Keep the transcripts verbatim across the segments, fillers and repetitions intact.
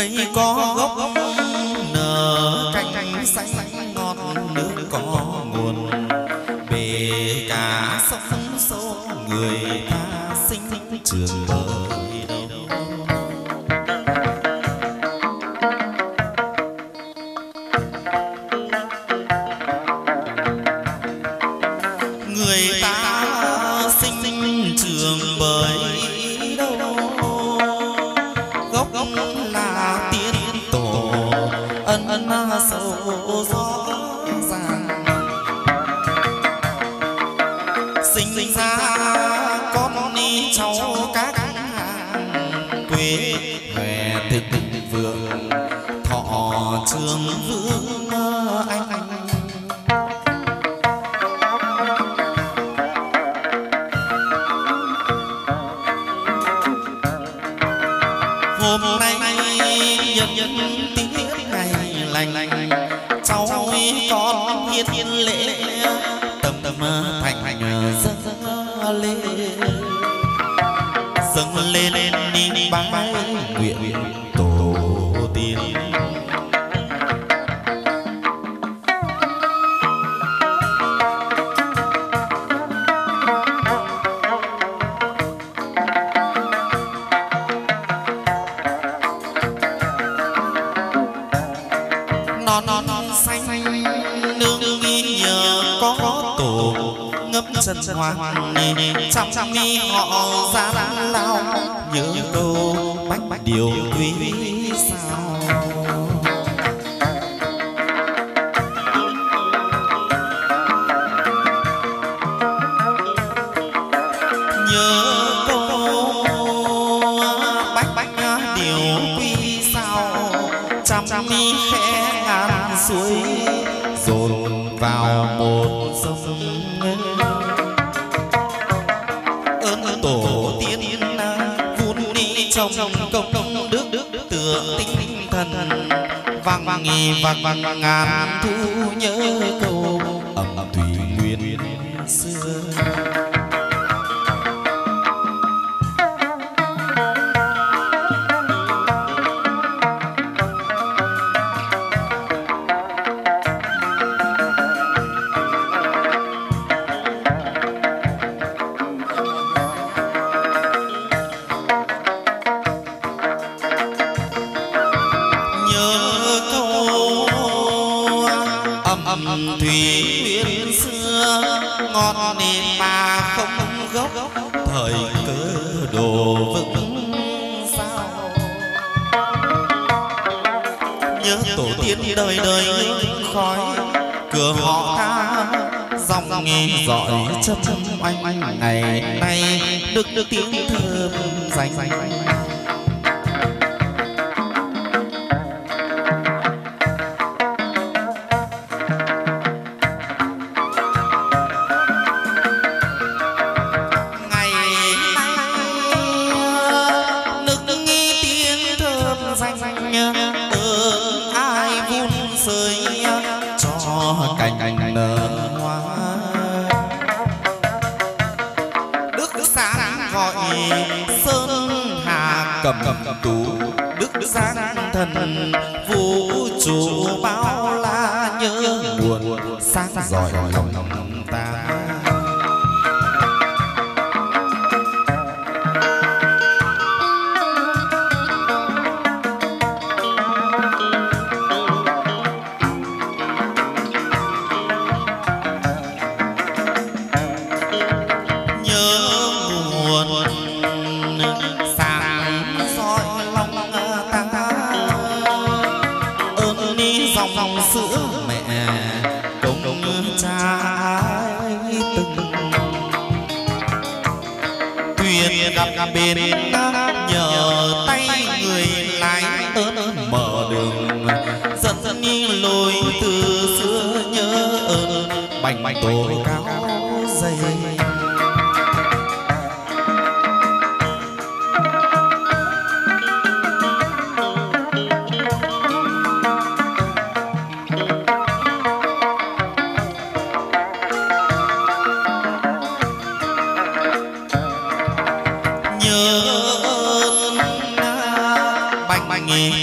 cây có gốc nở cành xanh ngọt, nước có nguồn bể cả sông sâu, người ta sinh trường bờ. Hãy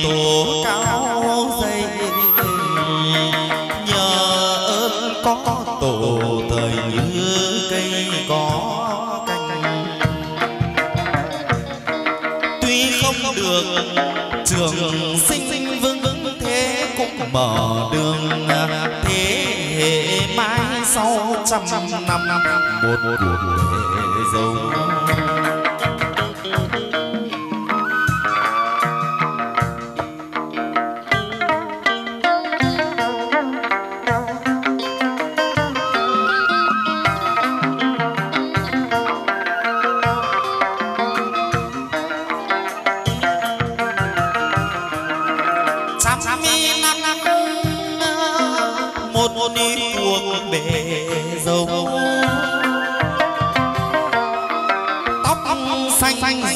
tổ cao dây, nhờ ơn có tổ thời như cây có cành. Tuy không được trường sinh vương vững thế, cũng mở đường thế hệ mãi sau trăm năm một cuộc hệ dấu.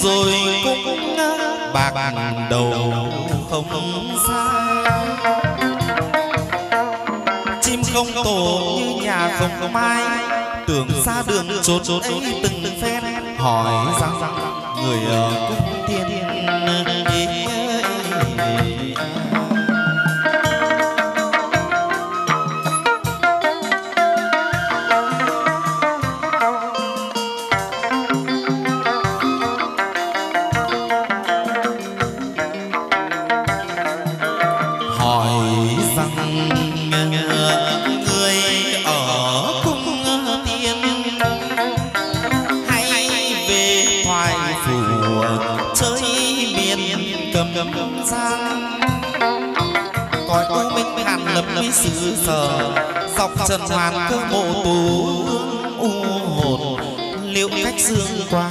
Rồi cũng bạc, bạc đầu, đầu không, không sai. Chim không tổ như nhà không, không mai. Tưởng xa đường chốn chốn ấy từng từng phen hỏi rằng rằng người ở cung thiên xứ sở dọc trần hoàn cơ mộ tù u hồn liệu cách dương qua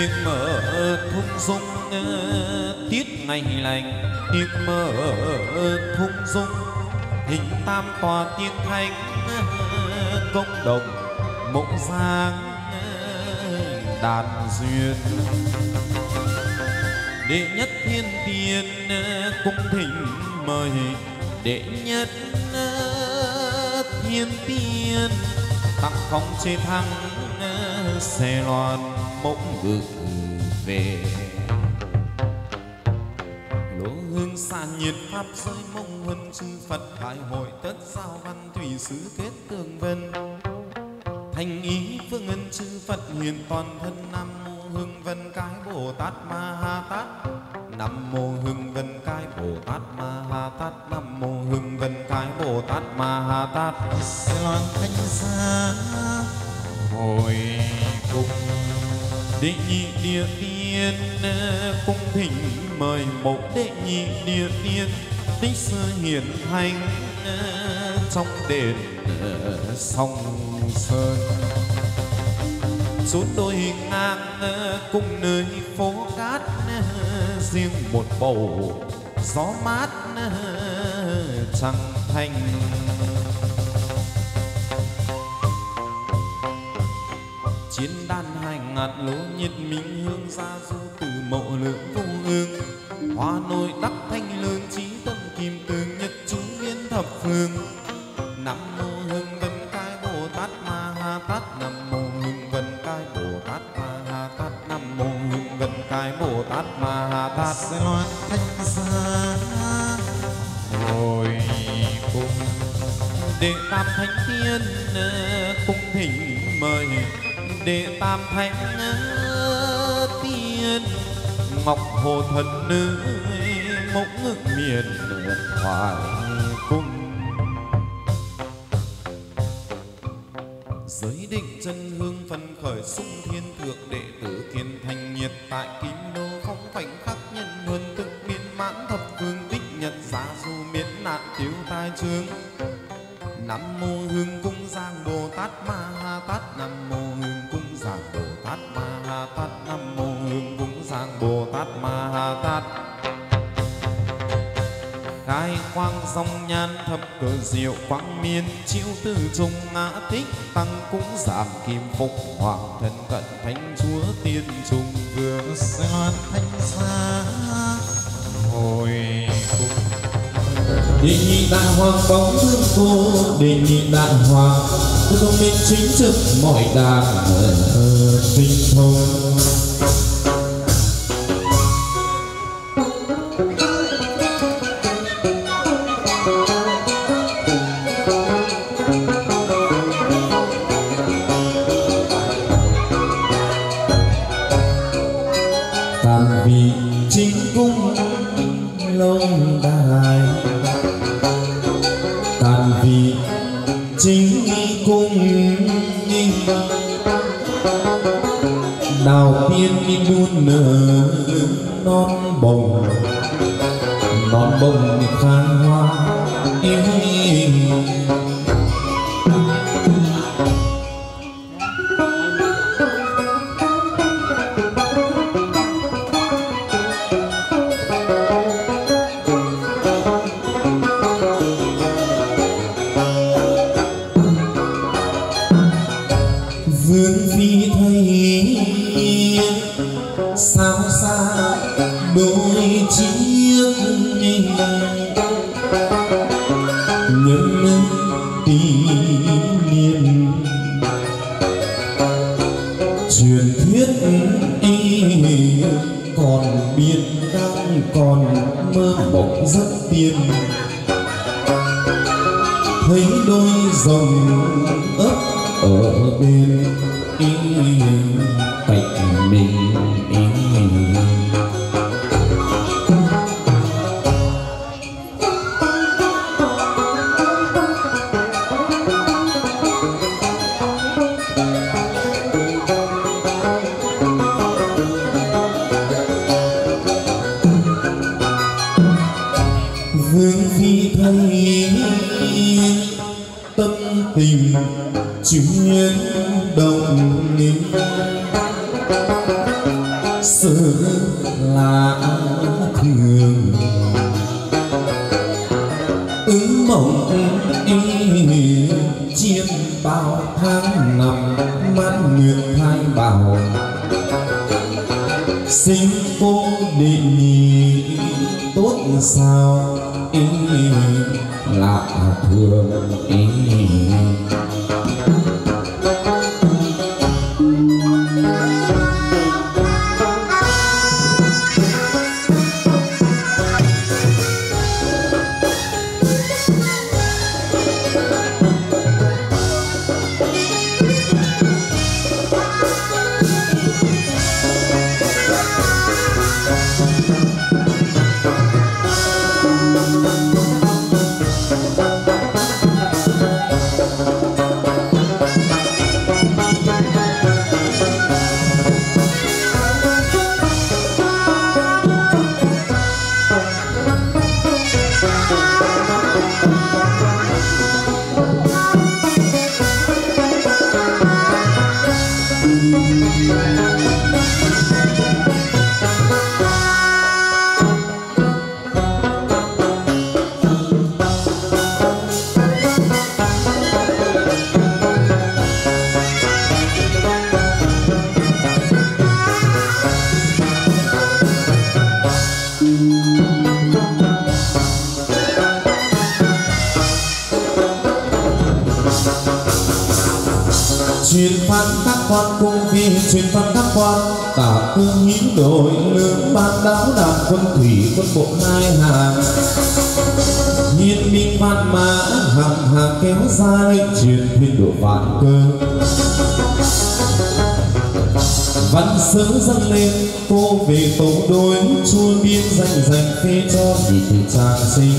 tiếng mở thung dung tiết ngày lành, tiếng mở thung dung hình tam tòa tiên thanh công đồng mộng giang đàn duyên. Đệ nhất thiên tiên cung thỉnh mời đệ nhất thiên tiên tặng phong trên thăng xe loan mộng ngự về lỗ hương xa nhiệt pháp giới mông huân chư Phật đại hội tất giao văn thủy sứ kết tường vân thành ý phương ân chư Phật hiền toàn thân nam mô Hưng Vân Cái Bồ Tát Ma Ha Tát nam mô Hưng Vân Cái Bồ Tát Ma Ha Tát nam mô Hưng Vân Cái Bồ Tát Ma Ha Tát. Xe loan thanh xa hồi cung đệ nhị địa tiên cung thỉnh mời một đệ nhị địa tiên tích sư hiển thanh trong đền song sơn suốt đôi ngang cung nơi phố cát riêng một bầu gió mát trăng thanh. Chiến đan hành ngạt lố nhiệt minh hương gia du từ mậu lượng vô ương hoa nôi đắc thanh lương trí tâm kim tương nhật chú viên thập phương nam mô Hưng Vân Cái Bồ Tát Ma Ha Tát nam mô Hưng Vân Cái Bồ Tát Ma Ha Tát nam mô Hưng Vân Cái Bồ Tát Ma Ha Tát. Xe loan thanh xa hồi cung đệ tam thánh tiên cung thỉnh mời đệ tam thánh tiên ngọc hồ thần nữ mộng ngực miền hoài cung giới định chân hương phân khởi sung thiên thượng đệ tử kiên thành nhiệt tại kim đô phong khoảnh khắc nhân luân thực biên mãn thập phương tích nhật giá du miễn nạn thiếu tai chướng nam mô Hưng Cung Giang Bồ Tát Ma Ha Tát nam mô Ma Ha Tát. Khai quang dòng nhan thập cờ diệu quang miên chiêu từ trung ngã thích tăng cũng giảm kim phục hoàng thân cận thánh chúa tiên trung vương. Xe loan thanh xa hồi cung đề nhị đại hoàng phóng thương cô đề nhị đại hoàng công minh chính trực mọi đàng tinh thông. Chữ nhân đồng niệm xưa là thường ứng mộng y chiêm bao tháng năm mãn nguyện thai bảo sinh cô định nhì tốt sao y lạ thường y truyền văn các quan tả cương hiến đổi lương ban đáo đảng quân thủy quân bộ hai hàng hiên minh văn mã hàng hàng kéo dài truyền thuyên độ vạn cơ văn sớm dâng lên cô về tổ đối chua biên danh dành phê cho vị thị trang sinh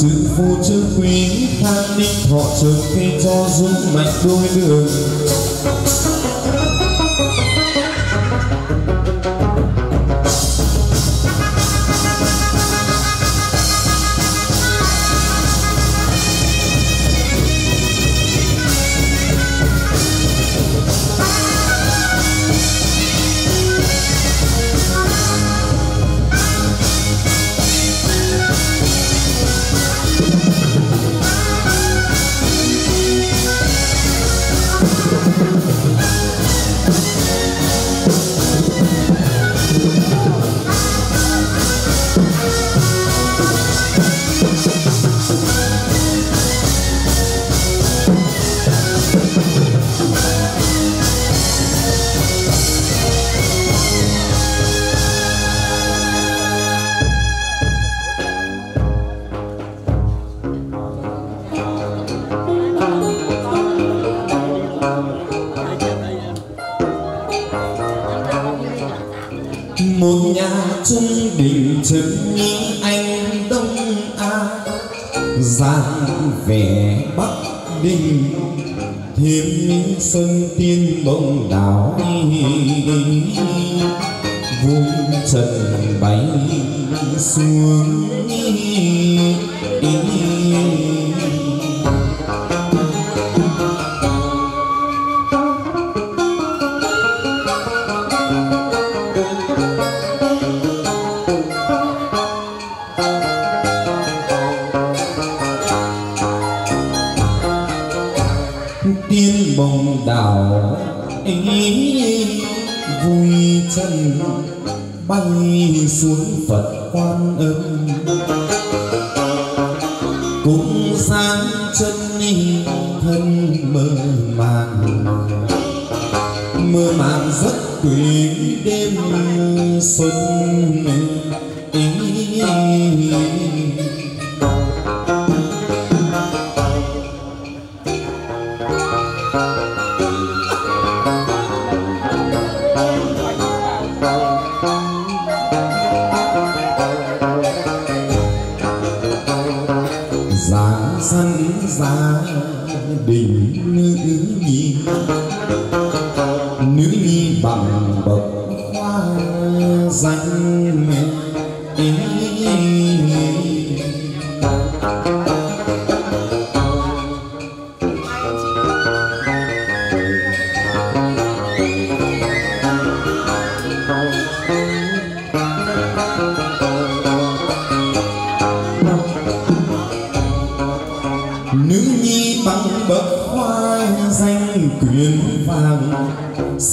chữ phu chữ quý khang ninh thọ trường phê cho dung mạnh đôi đường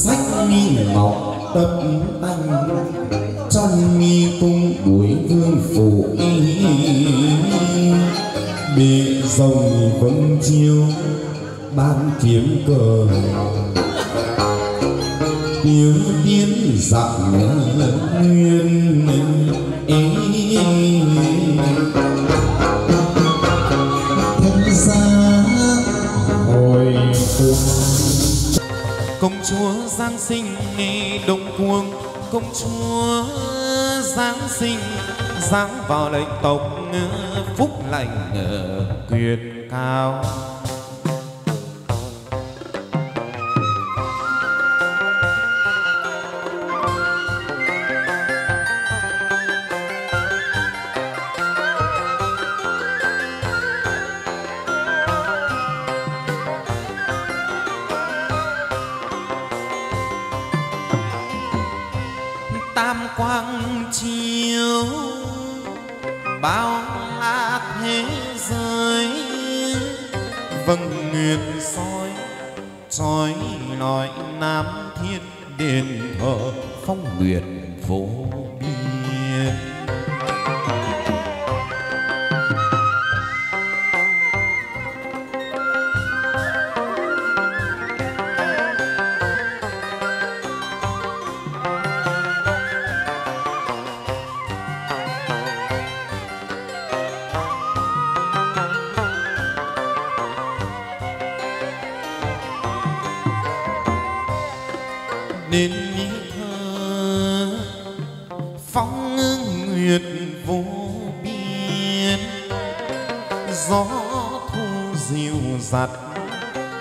sách nghi mọc tất anh trong nghi cung buổi vương phủ y bị dòng vẫn chiêu ban kiếm cờ tiếng tiến dặn nguyên ý thân xa hồi phục. Công chúa Giáng sinh đông cuồng, công chúa Giáng sinh giáng vào lệnh tộc phúc lành quyền cao.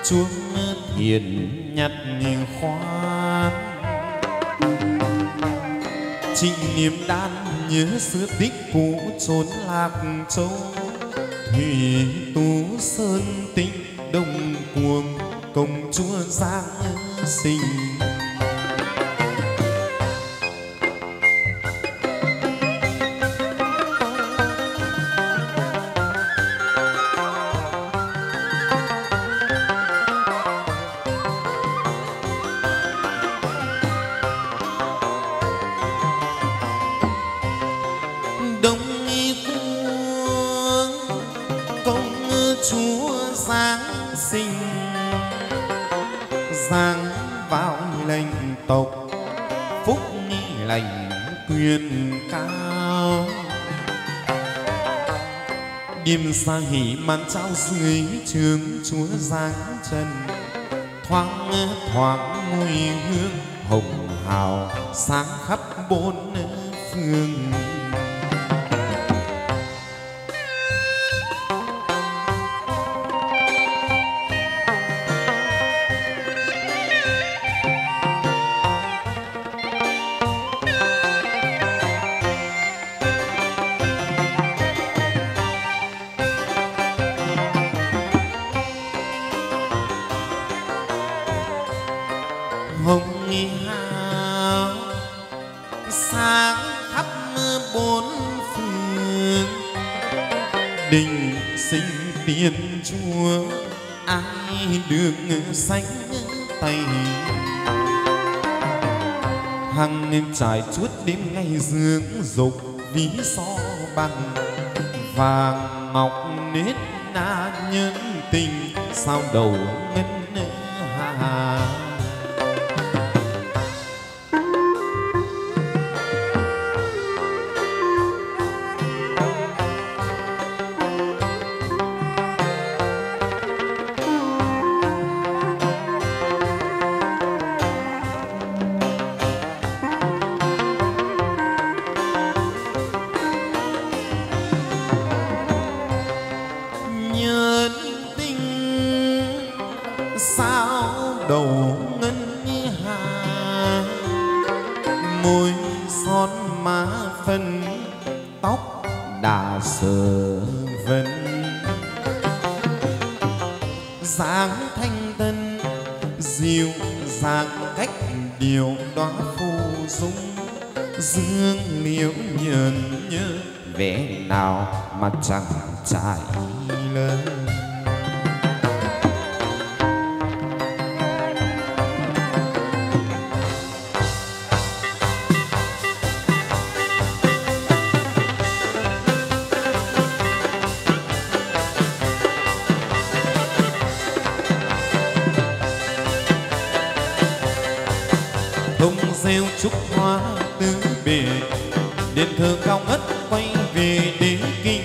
Trốn Lạc Châu thủy tú sơn tĩnh đông cuồng, công chúa Giáng sinh xa hỉ màn trao dưới trường chúa Giáng trần thoáng thoáng mùi hương hồng hào sáng khắp bốn phương. Trải chuốt đêm ngày dưỡng dục ví so bằng vàng ngọc nết na nhân tình sao đầu ngân hà. Mà chẳng trải lớn vùng rêu trúc hoa tứ bề, đền thờ cao ngất quay về đế kinh.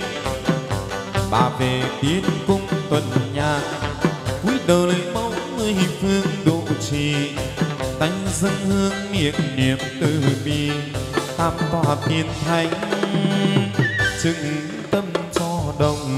Bà về tiến cung tuần nhà, cúi đầu lấy mong người phương độ trì. Tay dân hương miệng niệm từ bi, tam tòa thiên thánh chứng tâm cho đồng.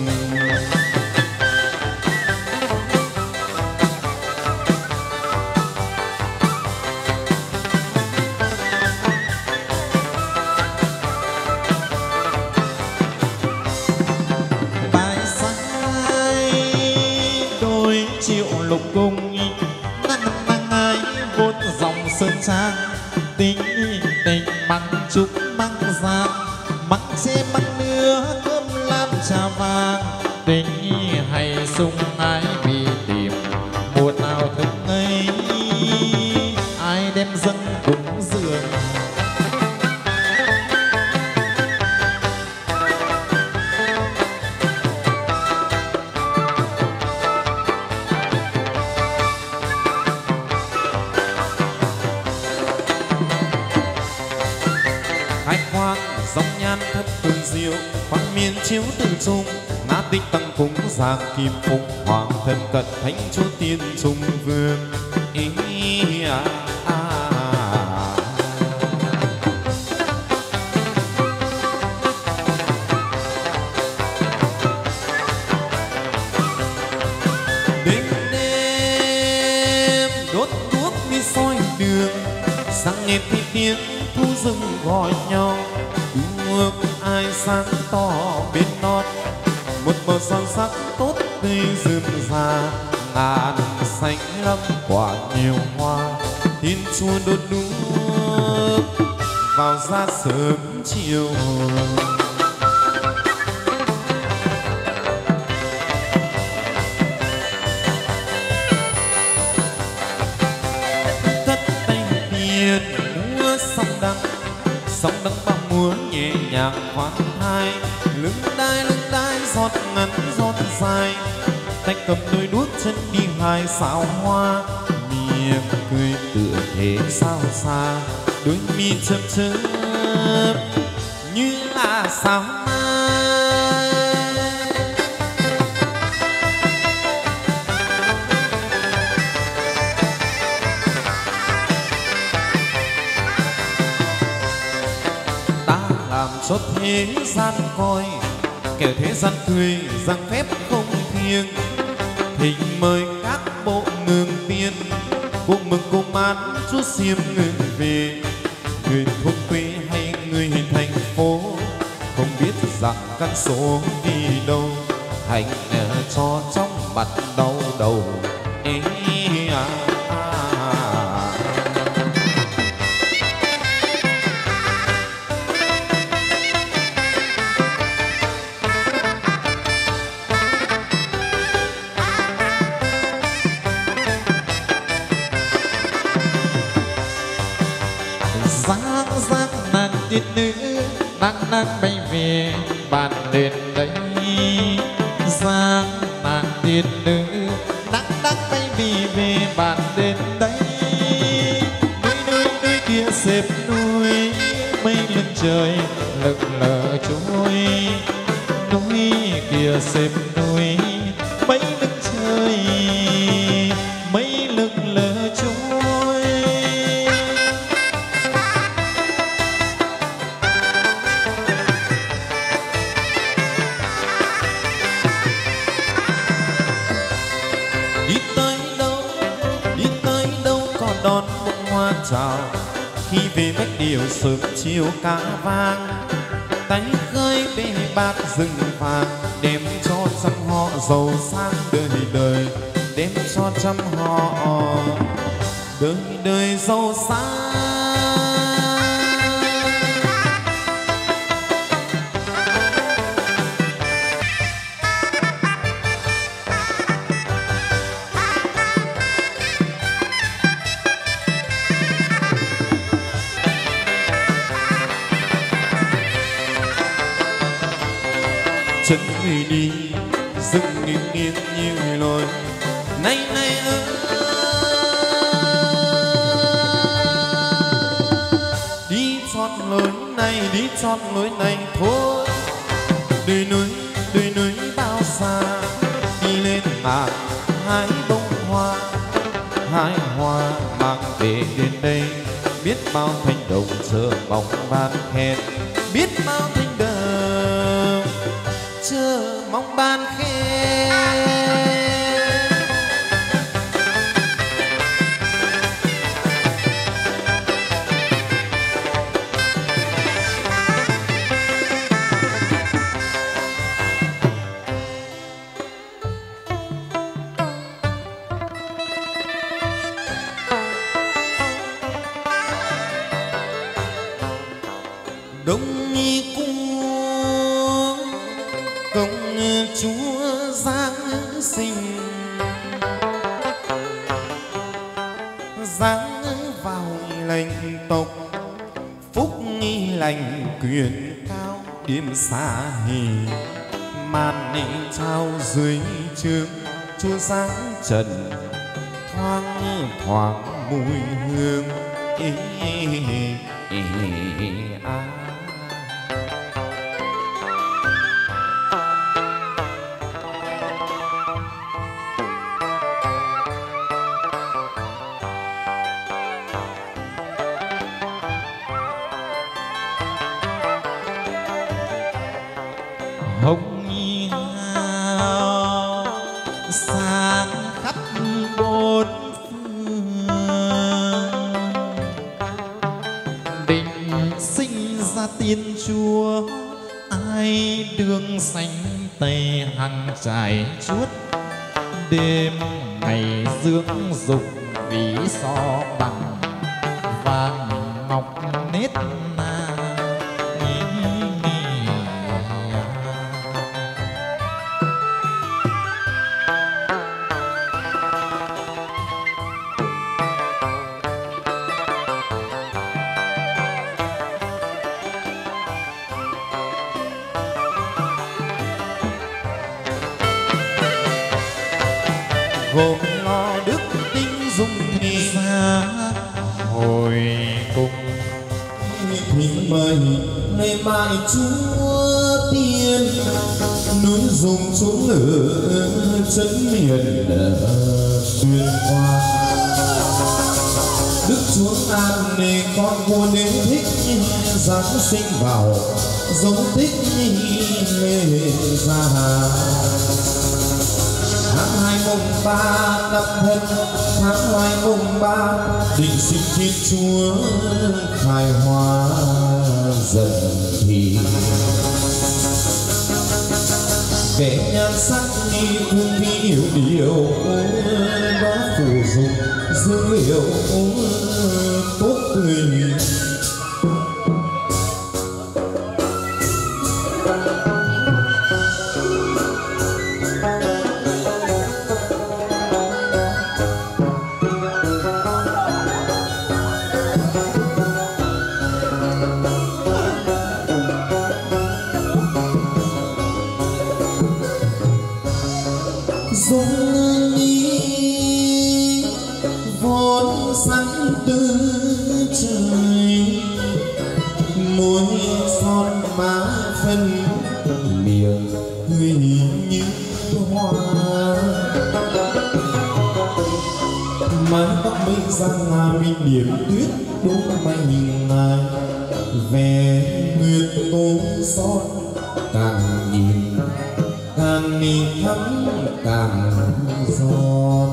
Kim Phúc Hoàng thân cận thánh chúa tiên trung vương. Ý à, à, à. Đêm đêm đốt đuốc đi soi đường, sáng nghe thì tiếng thu rừng gọi nhau. Ước ai sáng tỏ bên non, một màu son sắc tốt tươi rừng già, ngàn xanh lắm quả nhiều hoa. Thiên chúa đốt đuốc vào ra sớm chiều, cất tay tiền mưa sóng đắng, sóng đắng bao múa nhẹ nhàng khoan thai. Lưng đai lưng đai giọt ngắn giọt dài, tay cầm đôi đuốc chân đi hai xào hoa. Miệng cười tựa thế sao xa, đôi mi chớp chớp như là sao cho thế gian coi. Kẻ thế gian cười rằng phép không thiêng, thỉnh mời các bộ mừng tiên cùng mừng cùng mãn chúa xiêm ngừng về. Người thôn quê hay người thành phố không biết rằng các số đi đâu, hạnh cho trong mặt đau đầu. Ê à, tiên nữ đang đang bay về bàn đền đấy. Giang nàng tiên nữ đang đang bay vì về bàn đền đấy. Núi núi núi kia xếp núi, mây lên trời lững lờ trôi. Núi kia xếp núi, mây lên trời mây lững lờ trôi. Khi về mất điều sớm chiều cá vang, tay khơi bê bát rừng vàng, đem cho trăm họ giàu sang đời đời, đem cho trăm họ đời đời giàu sang. Chân người đi dừng nghiêng nghiêng như lồi, nay nay ơi lối này, đi chọn lối này thôi. Đời núi, đời núi bao xa, đi lên mà hái bông hoa, hái hoa mang về đến đây. Biết bao Thanh Đồng chờ mong ban khen, biết bao Thanh Đồng chờ mong ban khen. Quyền cao điểm xa hề, màn nịnh trao dưới trướng chúa dáng trần, thoáng thoáng mùi hương ý, ý, ý, ý, ý, à. Trải chuốt đêm ngày dưỡng dục ví so bằng vàng ngọc nết na. Gồm lo đức tinh dung thì ra hồi cùng mình mời ngày mai chúa tiên núi dùng xuống lửa chấn miền xuyên hoa. Đức chúa An để con vua đến thích Giáng sinh vào giống thích lê ra tháng hai mùng ba năm thân, tháng hai mùng ba định sinh Thiên Chúa khai hóa dần thì vẻ nhan sắc đi thương vi hiểu điều đó phù dung dữ liệu tốt tình. Giang Nga mi điểm tuyết đôi mày nhìn ngài về nguyệt tố son, càng nhìn càng nhìn thắm càng giòn.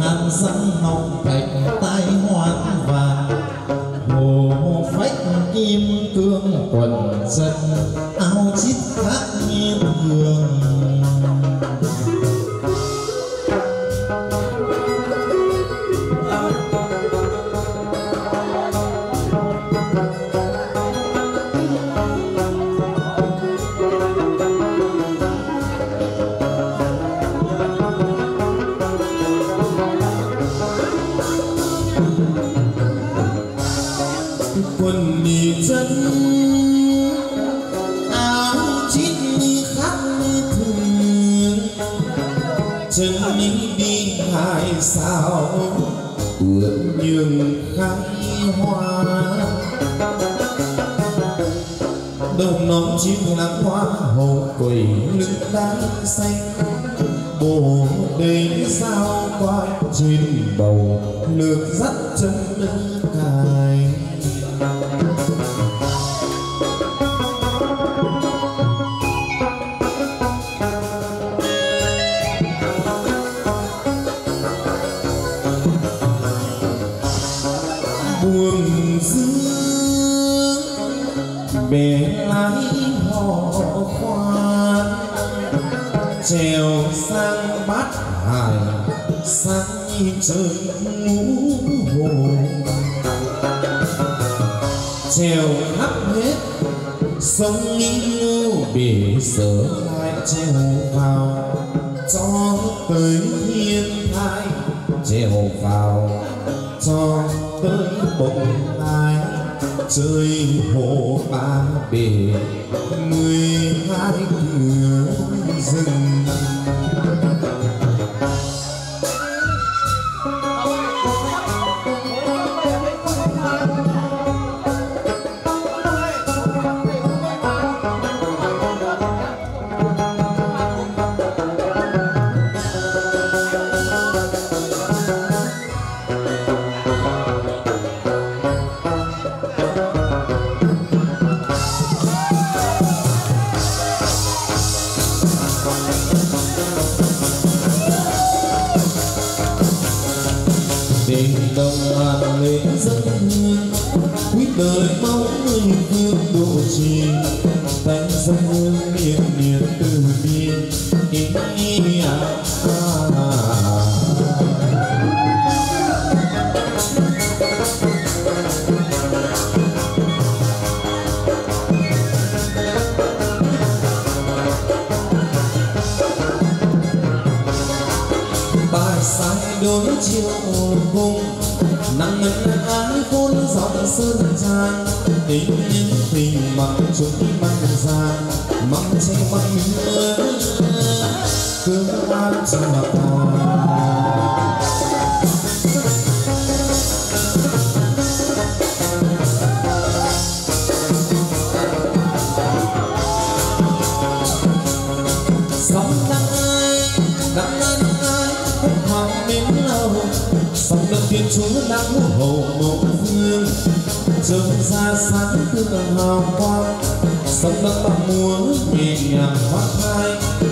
Hãy subscribe cho kênh Ghiền Mì Gõ quần dân áo chít khác như thường. Sao ướt nhường khai hoa đầu nón chim nắng hoa hồ quẩy lưng đá xanh bồ đầy sao qua trên bầu nước dắt chân nước cài. Trèo sang bát hải sáng nhìn trời ngũ hồ trèo khắp hết sông ninh lưu bể sở lại trèo vào cho tới thiên thai trèo vào cho tới bồng lai trời hồ ba bể mười hai cửa rừng. Đời mong người thương độ trì thanh dân hương miền miền từ biên ý ý à, à. Bài sai đối chiều cùng nắng ngân ái khôn giọng sơn trang tình nhân tình mặn chúng mặn giang mặn che mặn mưa tương an cho mặt hoa sóng nắng ai nắng nắng ai hút hàng đến lâu sóng nắng thiên chúa nắng hầu mộng vương trông ra sáng tư tầng hào quang sông đất bạc múa nhẹ nhàng hoác thai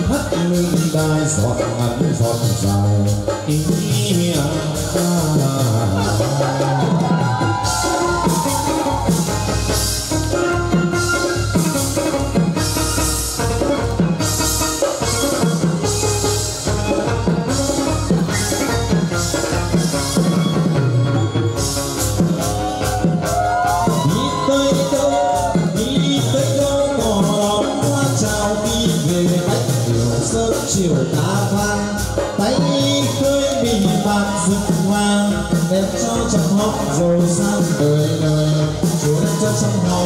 hất lưng đai giọt ngắn giọt dài ý nghĩa đẹp cho trong hóc rồi sang đời đời chúa cho trong hò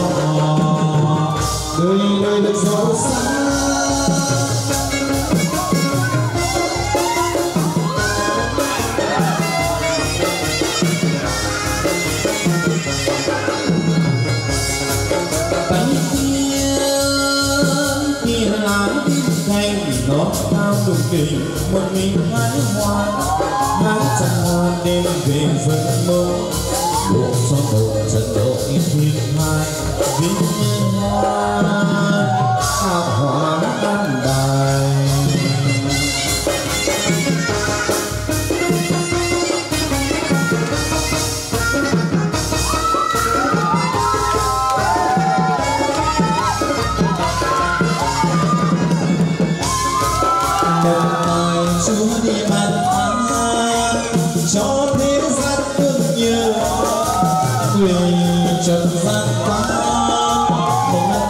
đời đời được giàu sang cánh tiên kia lá tim thanh nó cao đồng tình một mình hái hoa hát chẳng hoa đêm về giấc mộng lộ cho đầu trận đội thiên mai vinh như hoa hạ hóa đan đài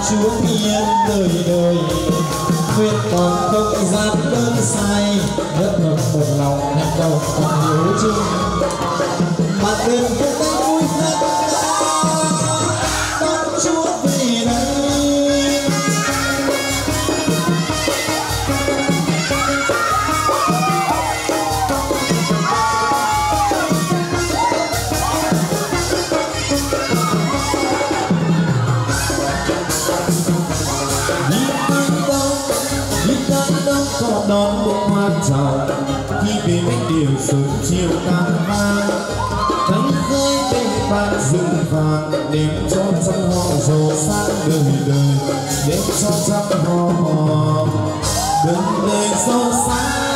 Chúa Thiên đời đời quyết còn không dám đơn sai, nhất hợp một lòng hành động còn hiếu chung mà đêm cũng đã vui thân con Chúa về đây. Đón bông hoa chào khi về ánh điều sớm chiều tan vang, thánh khơi bên bạn rừng vàng đêm cho trăm họ giàu sang đời đời, đêm cho trăm họ đời đời giàu sang.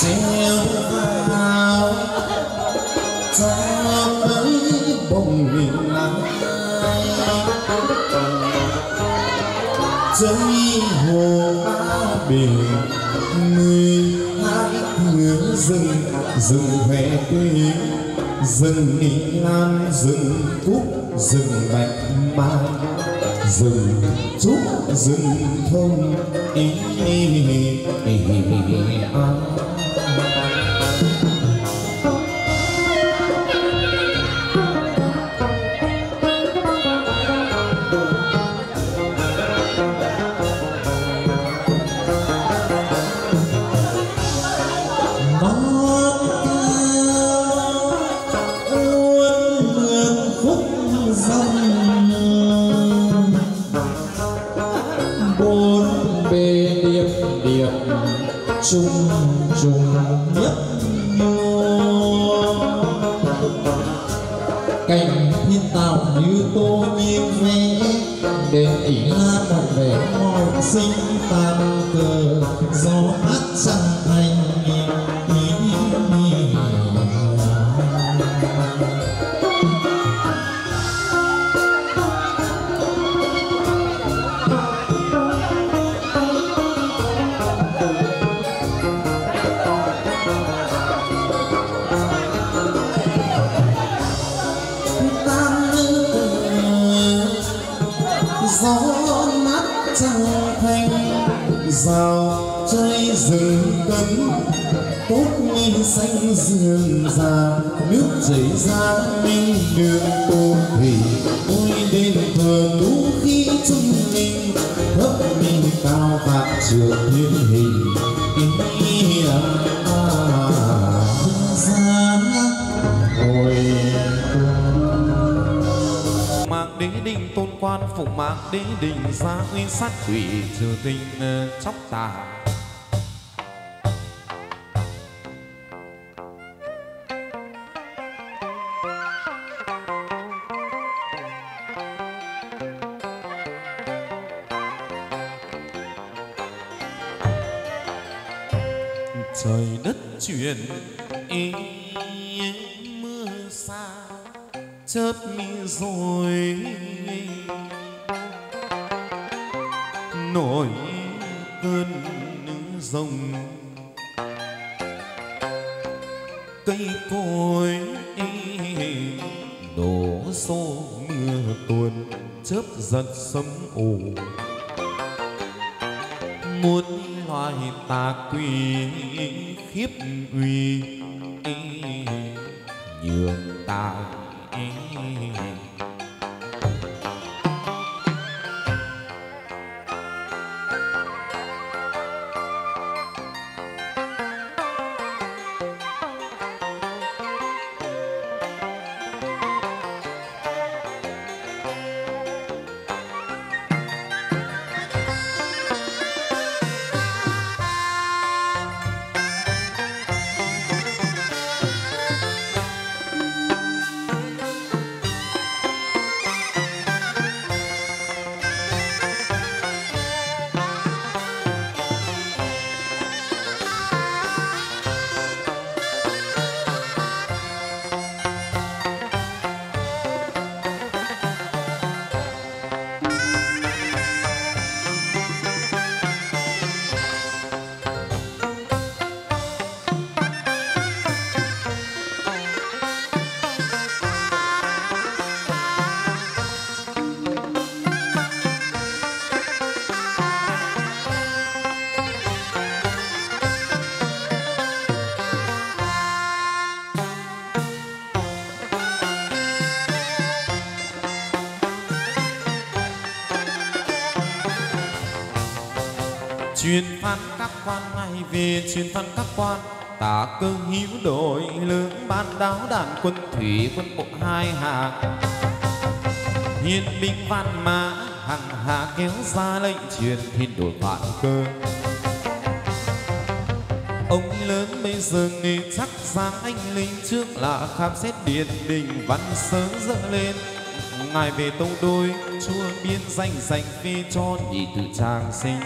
Treo vào cho mấy bông miền nắng chơi hồ ba biển mười hai ngứa rừng rừng huệ quế rừng ninh lan rừng cúc rừng bạch mai rừng trúc rừng thông ý ý ý chung chung nhất mô cảnh thiên tạo như tô nhiên vẽ đền ỉ la một vẻ màu xinh tàn cờ gió hát trăng thành gió nát trăng thanh rào chơi rừng cấm tốt nguyên xanh rừng già nước chảy ra bên đường ô thủy ôi đền thờ đủ khí trung linh thấp mình cao bạc trường thiên hình ý à gian hồi đế đình tôn quan phụng mạng đế đình gia uy sát thủy trừ tình chóc tà. Trời đất chuyển ý mưa xa chớp mi rồi nổi cơn rồng cây cối đổ xô mưa tuôn chớp giật sấm ù muôn loài tà quỷ khiếp uy nhường tà Truyền văn các quan ngay về truyền văn các quan. Tả cơ hữu đội lưỡng ban đáo đàn quân thủy quân bộ hai hạ. Hiên binh văn mã hằng hạ kéo ra lệnh truyền thiên đổi vạn cơ. Ông lớn bây giờ nghề chắc giang anh linh trước là khám xét điện đình văn sớm dỡ lên. Ngài về tông đôi chúa biên danh dành phi cho nhị tự trang sinh.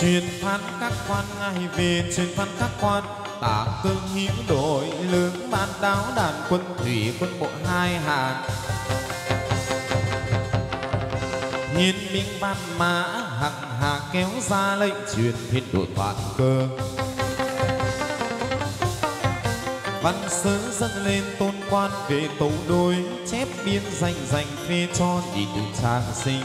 Truyền phán các quan ngay về truyền phán các quan, tạm cương hữu đội lương ban đáo đàn quân thủy quân bộ hai hàng. Hiến binh văn mã hằng hà kéo ra lệnh truyền thiên đội toàn cơ. Văn sứ dâng lên tôn quan về tấu đôi, chép biên danh dành phê cho nhị tử trang sinh.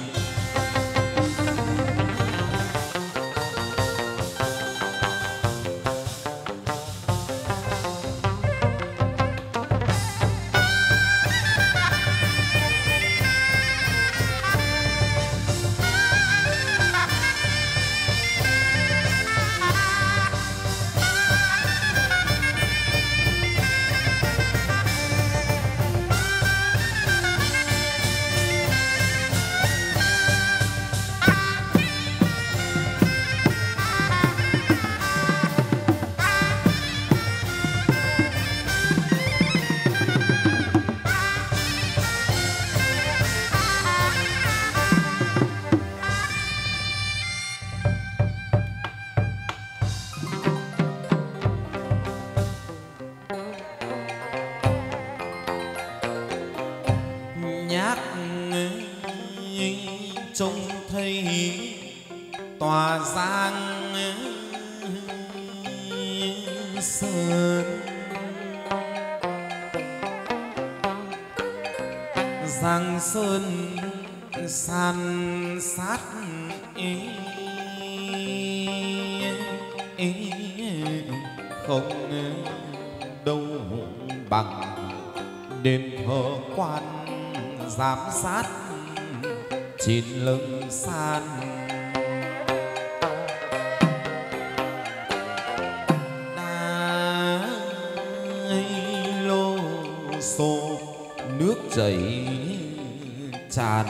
Giám sát trên lưng san, đá lô xô nước chảy tràn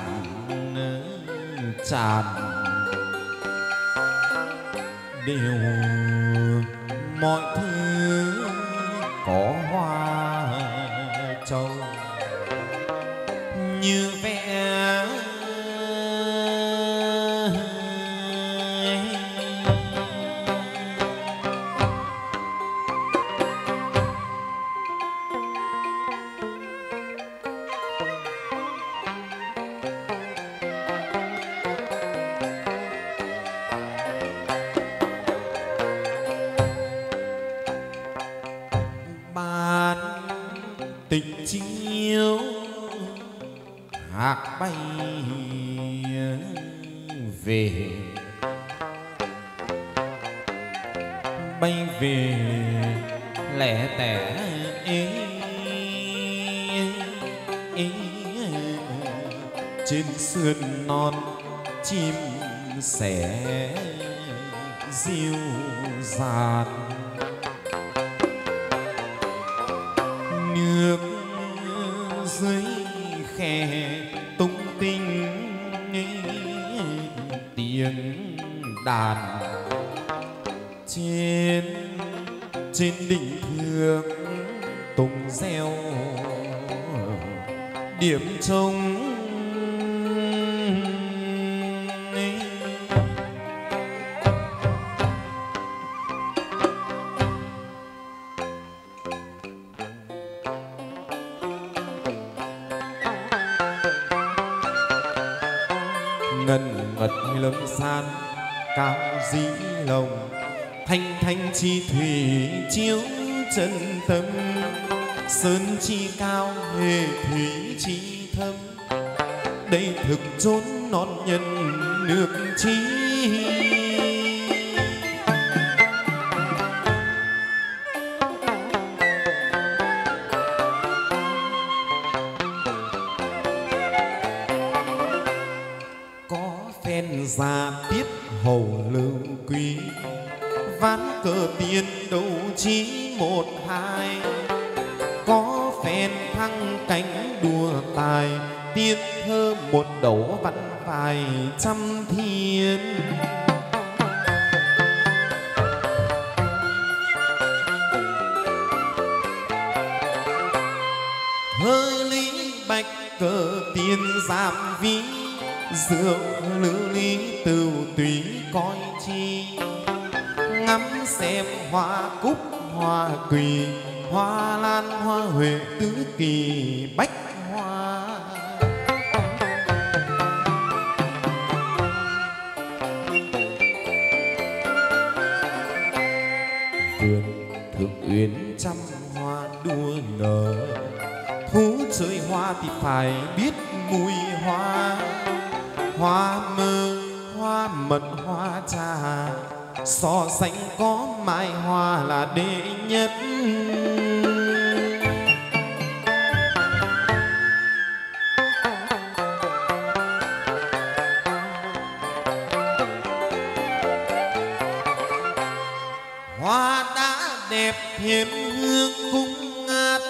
tràn đều mọi thứ có hoa trầu như vẽ bàn tình chiếu hạc bay về bay về lẻ tẻ ấy, ấy, trên sườn non chim sẻ dịu dàng. Đàn trên trên đỉnh thượng tung reo điểm trông ngần ngật như lâm san cao dĩ lồng, thanh thanh chi thủy chiếu chân tâm, sơn chi cao hề thủy chi thâm, đây thực chốn non nhân nước chi. Có phen già tiếp hầu lưu quý ván cờ tiền đấu trí một hai, có phen thăng cánh đua tài tiết thơ một đấu văn vài trăm thiên. Hơi lý bạch cờ tiền giảm ví rượu lưu ly tửu tùy coi chi, ngắm xem hoa cúc hoa quỳ, hoa lan hoa huệ tứ kỳ bách hoa. Vườn thượng uyên trăm hoa đua nở, thú chơi hoa thì phải biết mùi hoa. Hoa mơ, hoa mật, hoa trà, so sánh có mai hoa là đệ nhất. Hoa đã đẹp thêm hương cũng ngát,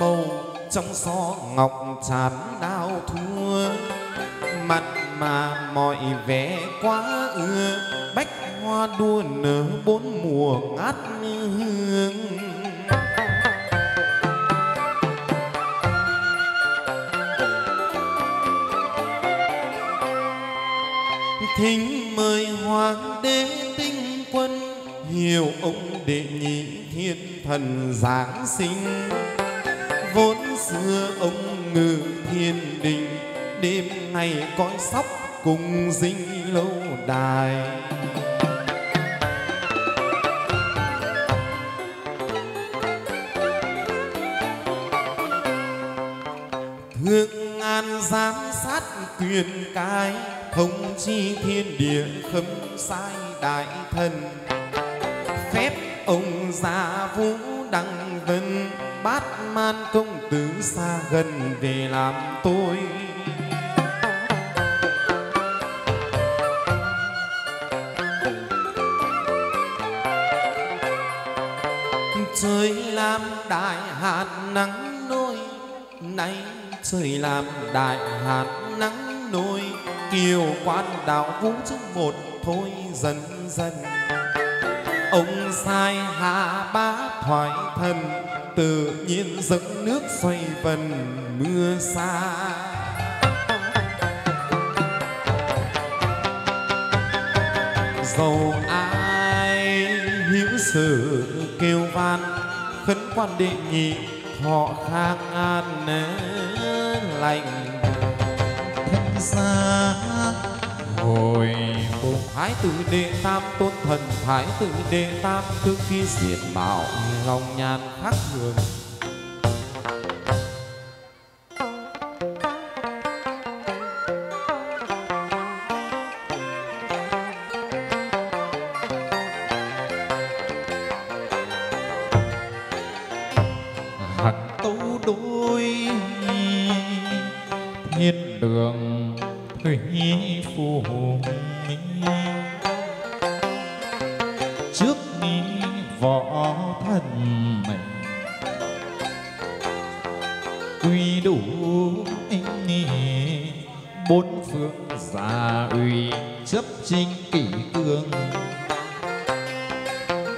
màu trong gió ngọc tràn đao thua. Mặt mà mọi vẻ quá ưa, bách hoa đua nở bốn mùa ngát hương. Thính mời hoàng đế tinh quân, hiểu ông đệ nhị thiên thần giáng sinh. Vốn xưa ông ngự thiên đình, đêm ngày coi sóc cùng dinh lâu đài. Thượng an giám sát quyền cái, thông chi thiên địa khâm sai đại thần. Phép ông già vũ đăng vân, bát man công tử xa gần về làm tôi. Trời làm đại hạt nắng nôi, nay trời làm đại hạt nắng nôi. Kiều quan đạo vũ chứ một thôi dần dần, ông sai hạ bá thoại thần. Tự nhiên dâng nước xoay vần mưa xa, dầu ai hữu sự kêu van. Khấn quan đệ nhị họ khang an lành, thân xa hồi cùng. Thái tử đệ tam tôn thần, thái tử đệ tam trước khi diệt bảo lòng nhàn khắc thường. Hằng tấu đôi thiên đường thủy phù, trước ní võ thần mình quy đủ anh ni. Bốn phương già uy chấp chính kỷ cương,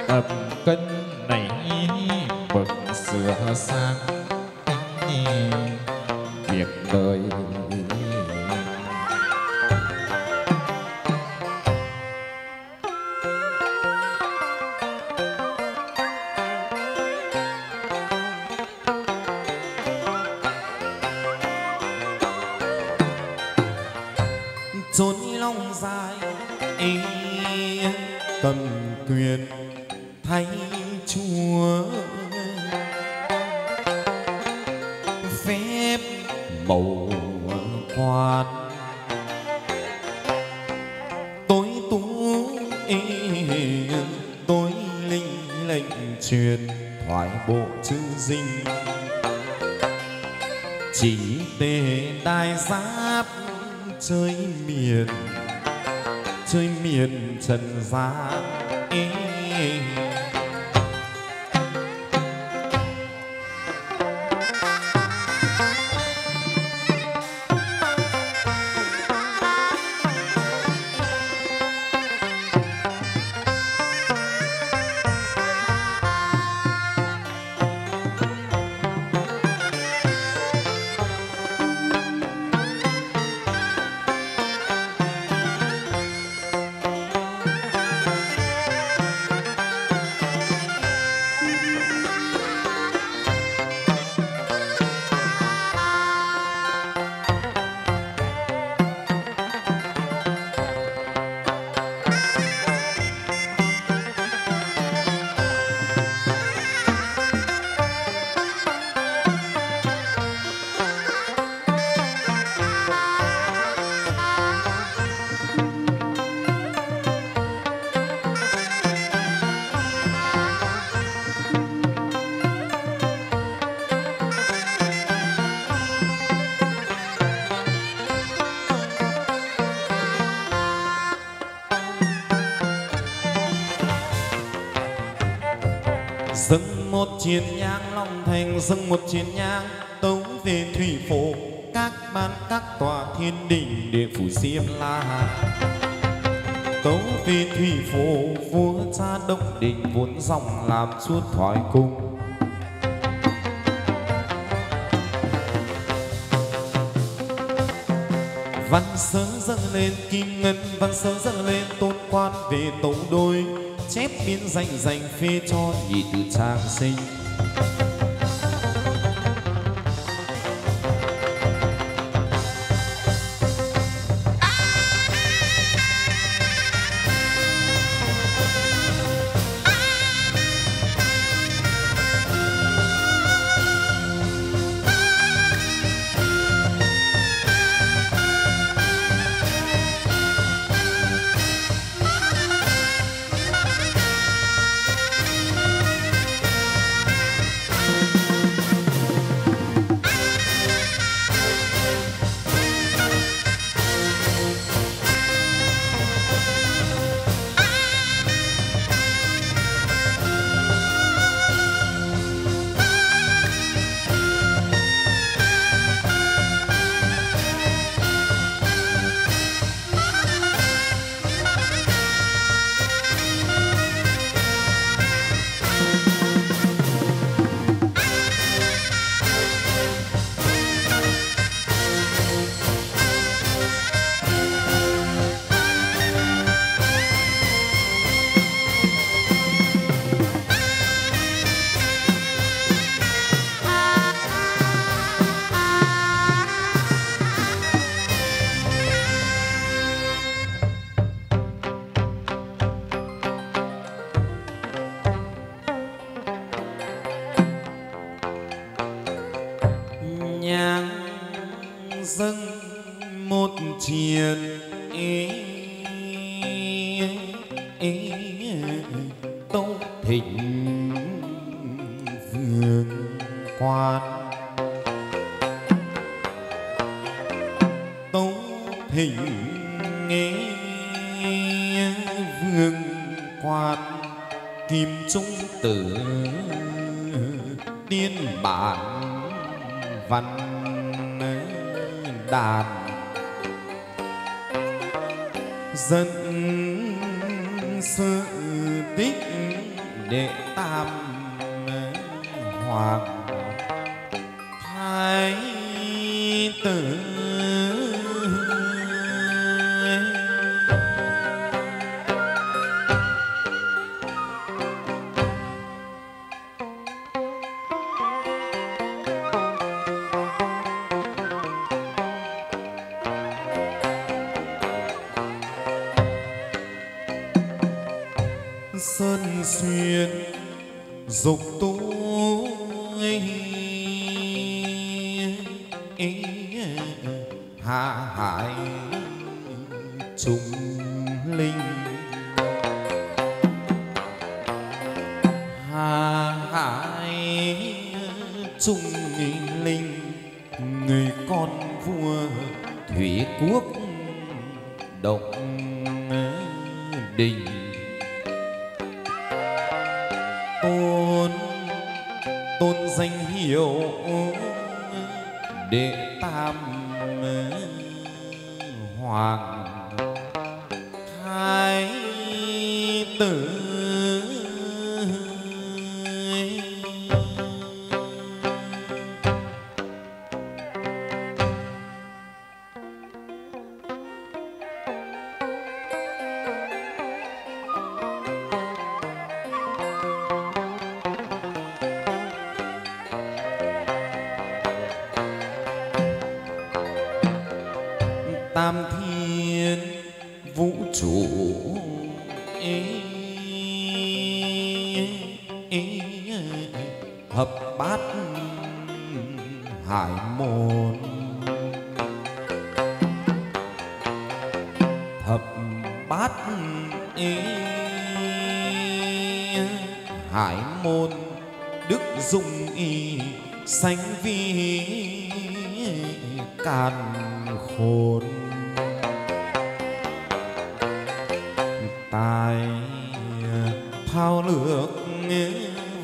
tập cân này bậc sửa sang việc đời. Chốn long dài ý cầm quyền thay chúa, phép bầu quạt tối tú ý. Tối linh lệnh truyền thoại bộ chữ dinh, chỉ tề đài giáp chơi miền, chơi miền trần gian. dâng một chiến nhang long thành, dâng một chiến nhang tống về thủy phổ các ban các tòa thiên đình địa phủ Diêm La. Tống về thủy phổ vua cha Đông Đình vốn dòng làm suốt thoại cung. Văn sớ dâng lên kim ngân, văn sớ dâng lên tôn quan về tấu đôi, chép biến danh dành phê cho nhị tử Trang Sinh.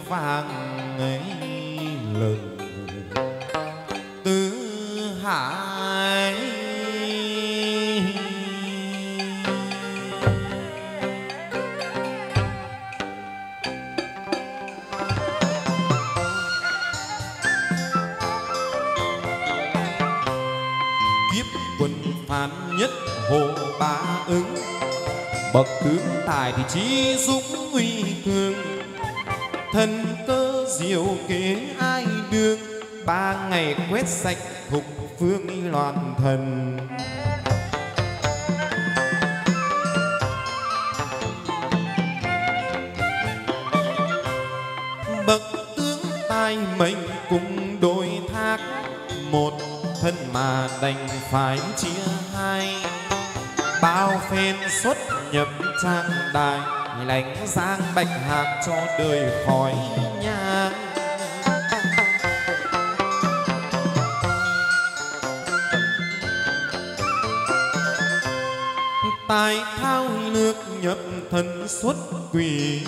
vàng ấy lần tứ hải. Kiếp quân phán nhất hồ ba ứng, bậc tướng tài thì trí dũng uy cường, thân cơ diệu kế ai đương, ba ngày quét sạch thục phương loạn thần. Bậc tướng tài mệnh cùng đôi thác, một thân mà đành phải chia hai, bao phen xuất nhập trang đài, lánh giang bạch hạc cho đời khói nhang. Tài thao lược nhập thần xuất quỷ,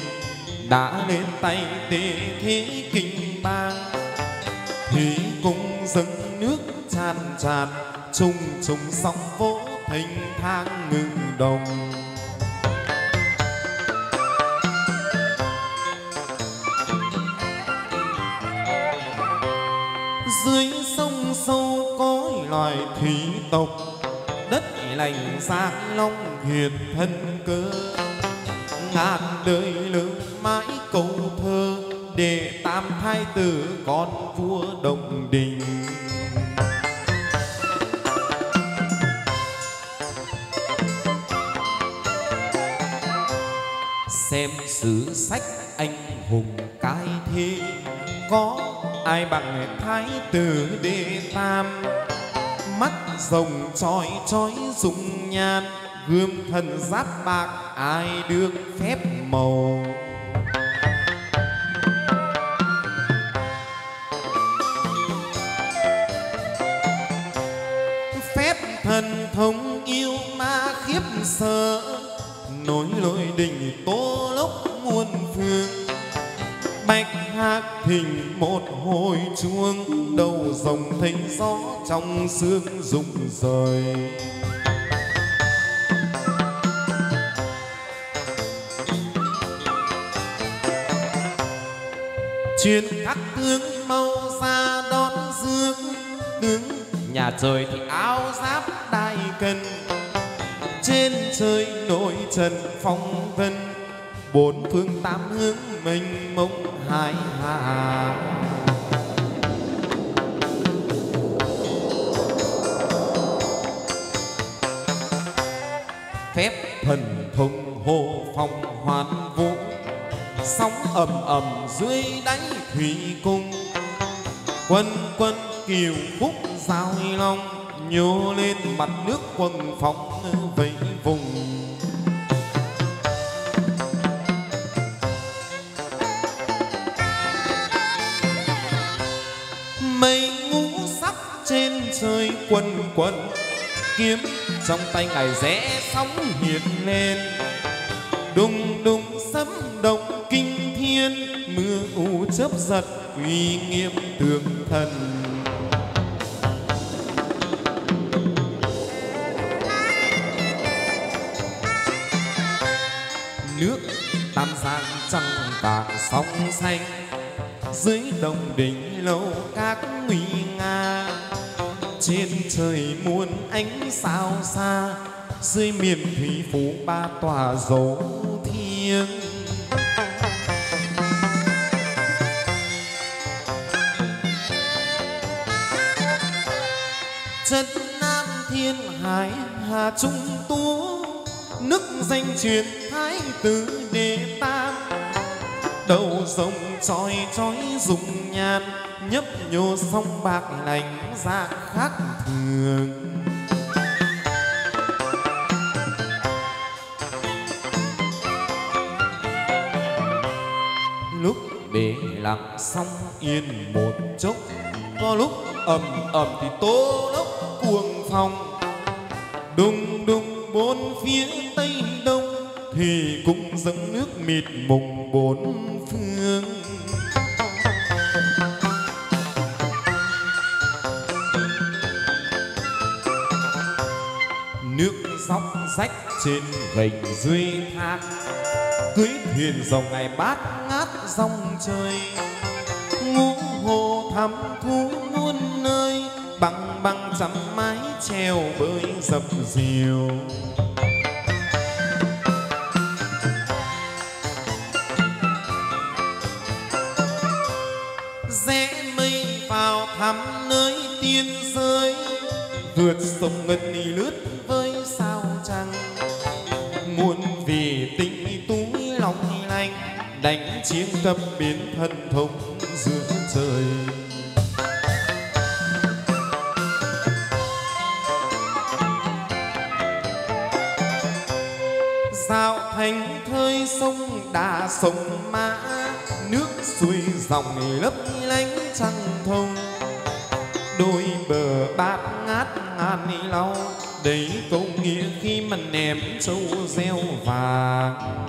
đã lên tay tề thế kinh bang, thủy cung dâng nước tràn tràn, trùng trùng sóng vỗ thênh thang ngừng đồng. Dưới sông sâu có loài thủy tộc, đất lành giác long hiền thân cơ, ngàn đời lớn mãi câu thơ, để tam thái tử con vua Đồng Đình. Xem sử sách anh hùng cái thế, có ai bằng thái tử Đệ Tam. Mắt rồng trói trói dung nhan, gươm thần giáp bạc ai được phép màu. Phép thần thống yêu ma khiếp sợ, nối lội đình tố lốc muôn phương. Bạch hạc thỉnh một hồi chuông, đầu rồng thênh gió trong sương rụng rời. Chuyên khắc tướng mau ra đón dương, tướng nhà trời thì áo giáp đai cân, trên trời nổi trần phong vân, bốn phương tám hướng mênh mông hải hà. Phép thần thông hồ phòng hoàn vũ, sóng ầm ầm dưới đáy thủy cung, quân quân kiều khúc giao long, nhô lên mặt nước quần phóng vây vùng. Mây ngũ sắc trên trời quần quần, kiếm trong tay ngài rẽ sóng hiện lên, đùng đùng sấm động kinh thiên, mưa u chớp giật uy nghiêm tượng thần. Nước Tam Giang trong tảng sóng xanh, dưới Đồng Đình lâu các nguy nga, trên trời muôn ánh sao xa, dưới miền thủy phủ ba tòa dấu thiêng. Trấn Nam Thiên Hải Hà Trung Tú, nước danh truyền thái tử Đệ Tam, đầu rồng trói trói dùng nhan, nhấp nhô sóng bạc lành ra khác thường. Lúc để lặng xong yên một chốc, có lúc ầm ầm thì tố lốc cuồng phong, đùng đùng bốn phía tây đông, thì cũng dâng nước mịt mùng bốn phương. nước dốc rách trên gành Duy Thác, cưới thuyền dòng ngày bát ngát dòng trời. Ngũ hồ thắm thú muôn nơi, bằng bằng trăm mái treo bơi dập diều. Rẽ mây vào thắm nơi tiên giới, vượt sông Ngân đi lướt với sao trăng. Muốn vì tình túi lòng lành, đánh chiến tâm biến thân thông giữa trời. Dạo thành thơi sông Đà sông Mã, nước xuôi dòng lấp lánh trăng thông. Đôi bờ bát ngát ngàn lau, đấy câu nghĩa khi mà ném châu gieo vàng.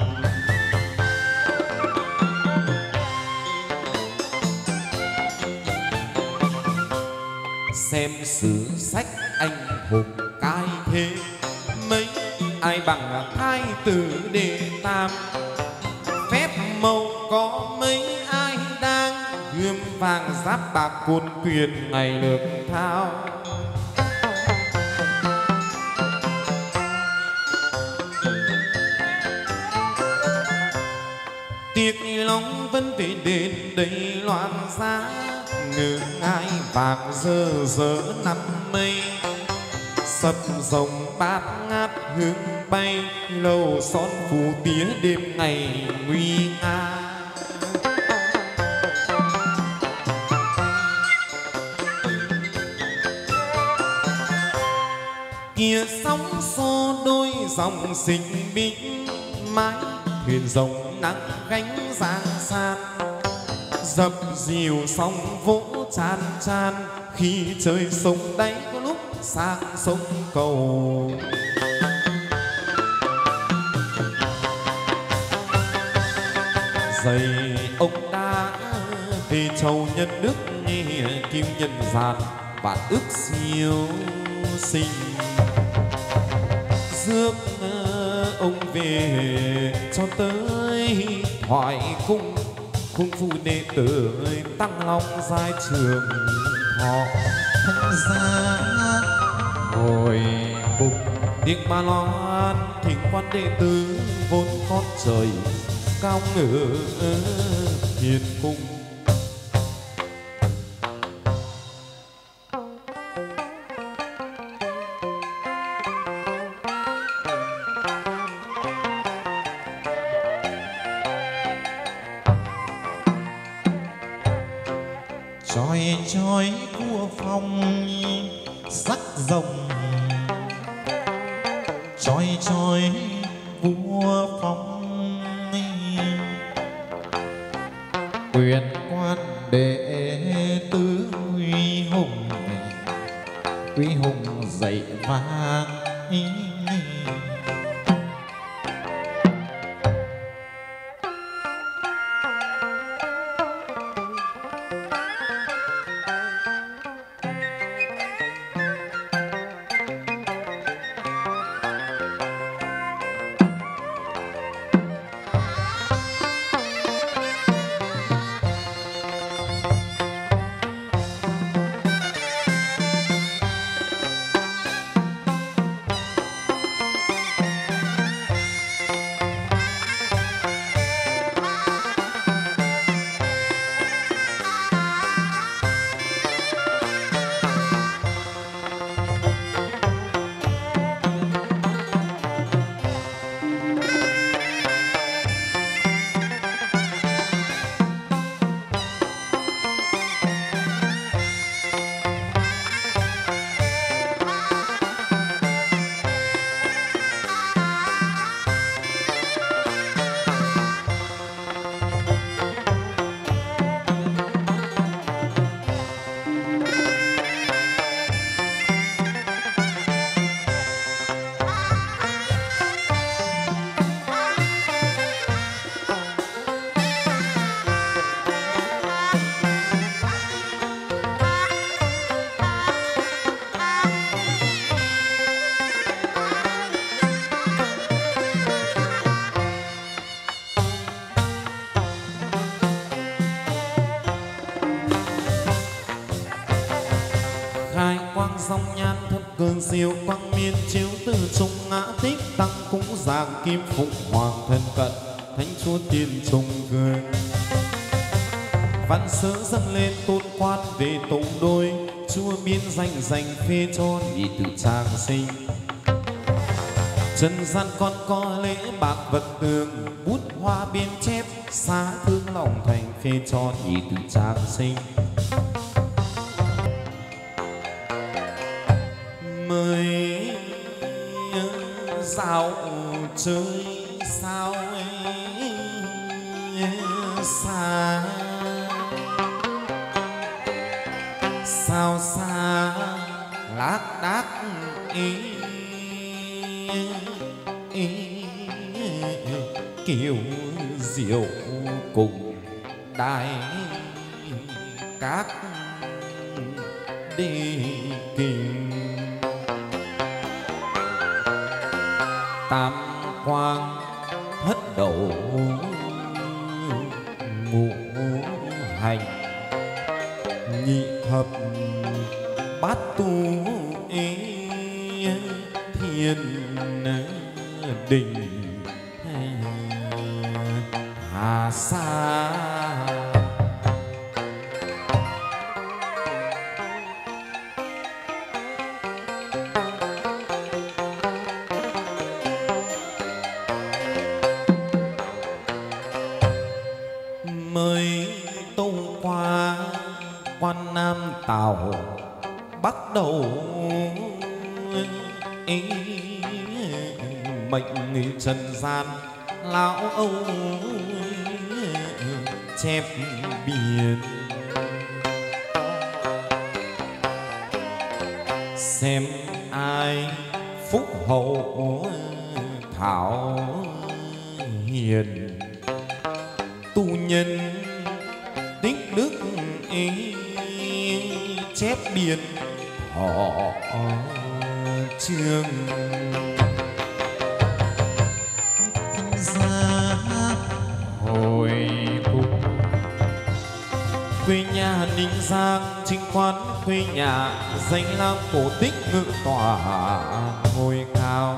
Xem sử sách anh hùng cái thế, mấy ai bằng thái tử Đệ Tam. Phép màu có mấy ai đang, gươm vàng giáp bạc cuồn quyền ngày được thao. Tiếc lòng vẫn về đến đây loạn giá, ngự ngai bạc dơ dỡ năm mây. Sập rồng bát ngát hướng bay, lâu son phù tía đêm ngày nguy nga. Kìa sóng xô đôi dòng xình bích, mái thuyền rồng nắng gánh giang san. Dập dìu sóng vỗ chan chan, khi trời sông đáy có lúc sang sông cầu. Dày ông đã về châu nhân đức, nghe kim nhân giàn và ước siêu sinh. Rước ông về cho tới thoại cung, cung phu đệ tử tăng long giai trường thọ. Thanh gia hồi bục tiếng Ba Loan, thỉnh quan đệ tử vốn con trời cao ngự thiên cung. Chói chói cua phong sắc rồng, chói chói cua phong quyền quan đệ tứ uy hùng, uy hùng dậy vang. diệu quang miên chiếu từ trung ngã tích tăng cũng giảng kim phụng hoàng thân cận thánh chúa tiên trùng cười văn sớ dâng lên tôn quan về tụng đôi chúa biến danh dành phê cho nhị tử tràng sinh trần gian con có lễ bạc vật tường bút hoa biên chép xa thương lòng thành phê cho nhị tử tràng sinh mời dạo chơi sao xa sao xa lác đác ý, ý, kiều diệu cùng đài các đi kinh tam quang thất đầu ngũ hành nhị thập bát tu ý thiên đình hà sa Tào bắt đầu ý mệnh trần gian lão âu chép biển xem ai phúc hậu thảo hiền tu nhân tích đức ý chép biển họ trường gia hồi cung quê nhà Ninh Giang chính quán quê nhà danh lam cổ tích ngự tỏa ngôi cao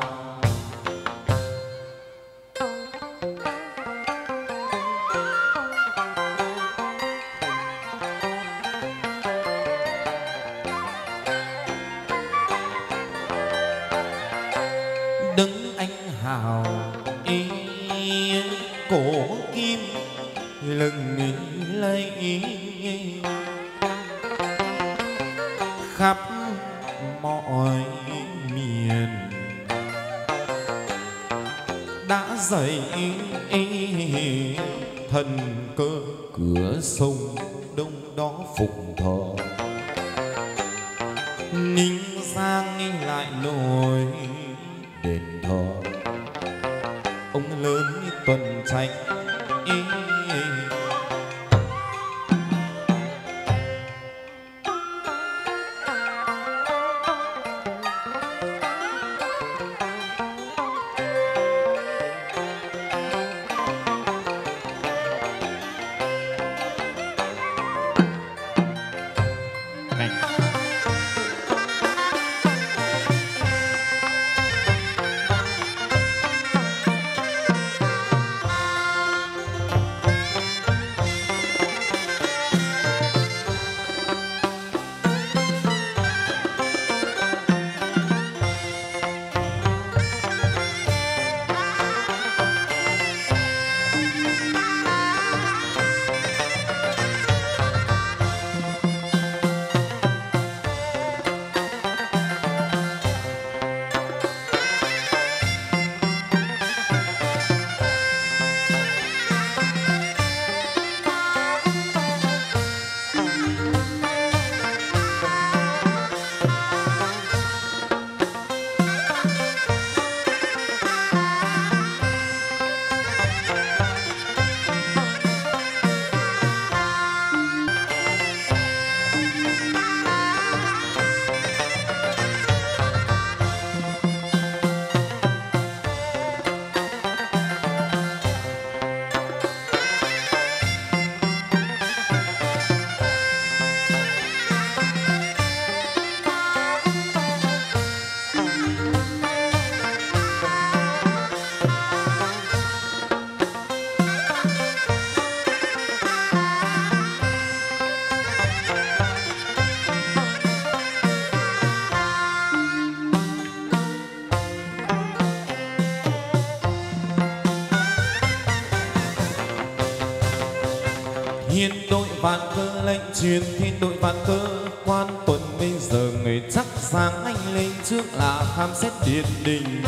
thiên đội vạn cơ lệnh truyền thiên đội vạn cơ quan tuần. Bây giờ người chắc sáng anh lên trước là khám xét điện đình,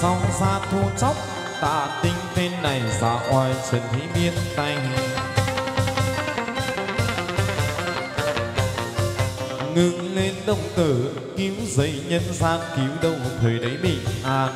sau ra thu chóc tạ tinh tên này ra oai trần hí biên tành. Ngừng lên đồng tử cứu dậy nhân gian, cứu đâu thời đấy bình an.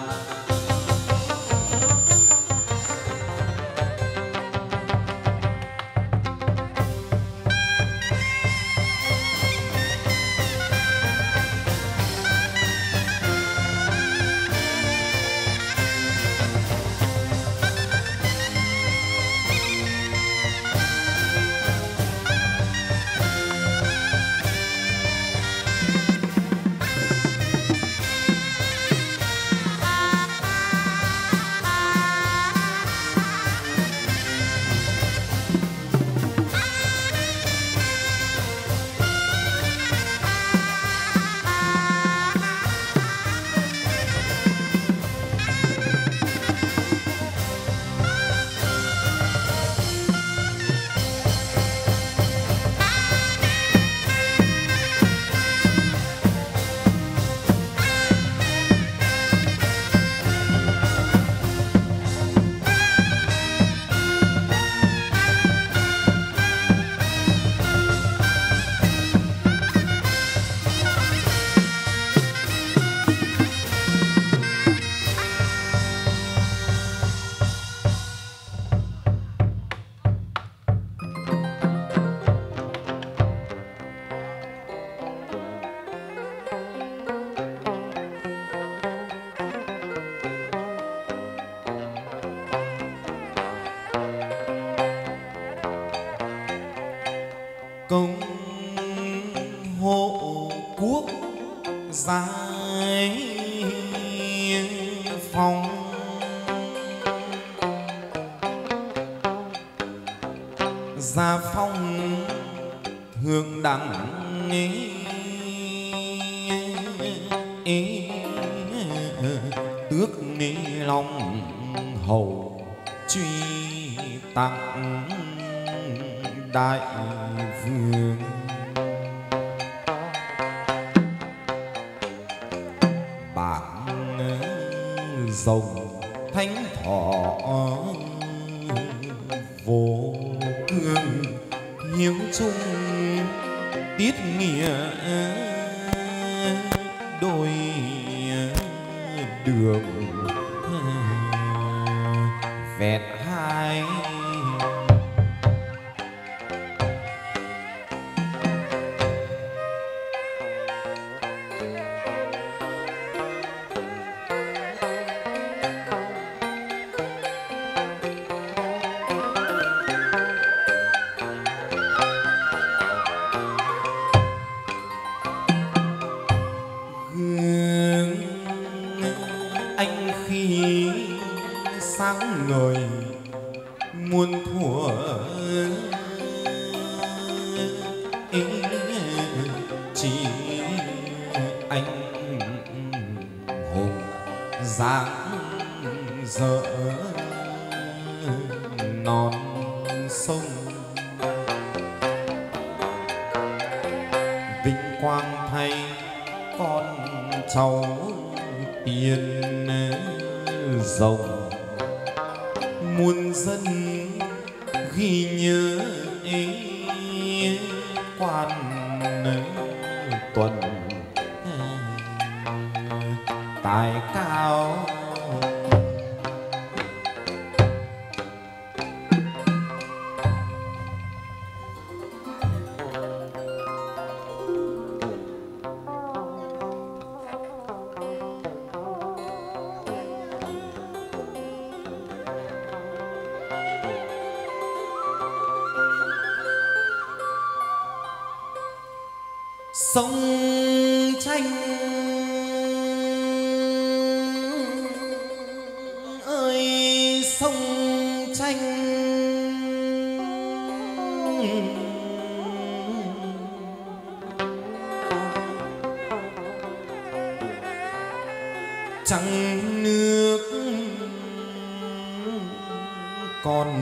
Còn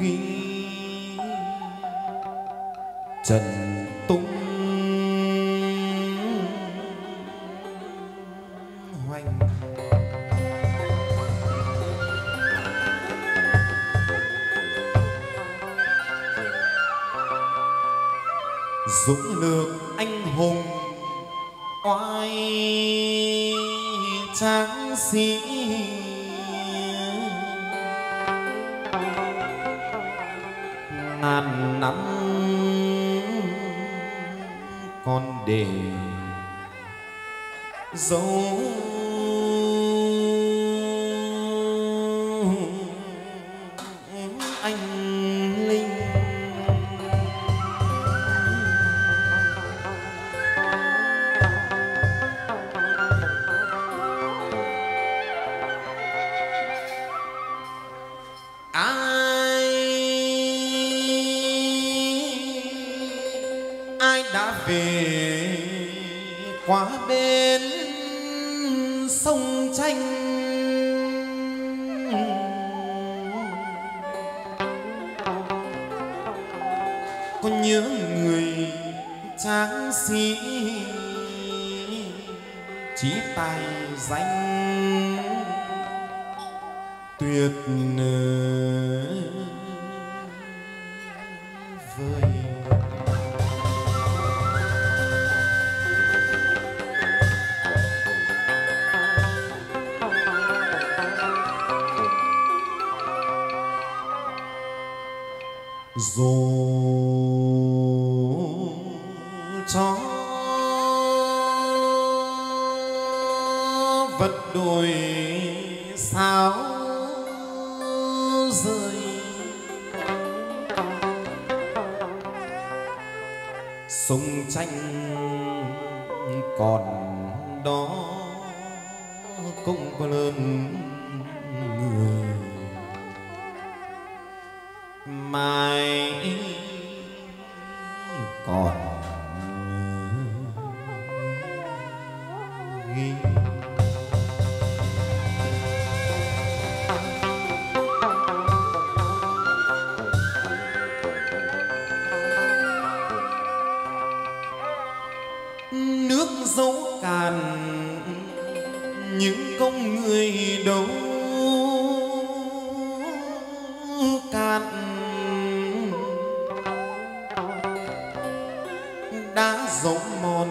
ghi Trần tung hoành. Dũng lượng anh hùng oai tráng sĩ, ngàn năm còn để dấu anh linh. Về qua bên sông Tranh, có nhớ người tráng sĩ chí tài danh tuyệt vời. Dù cho vật đổi sao rơi, sông Tranh còn đó cũng có lớn người mai còn ghi. Nước dấu càn những công người đấu cạn, đã dấu mòn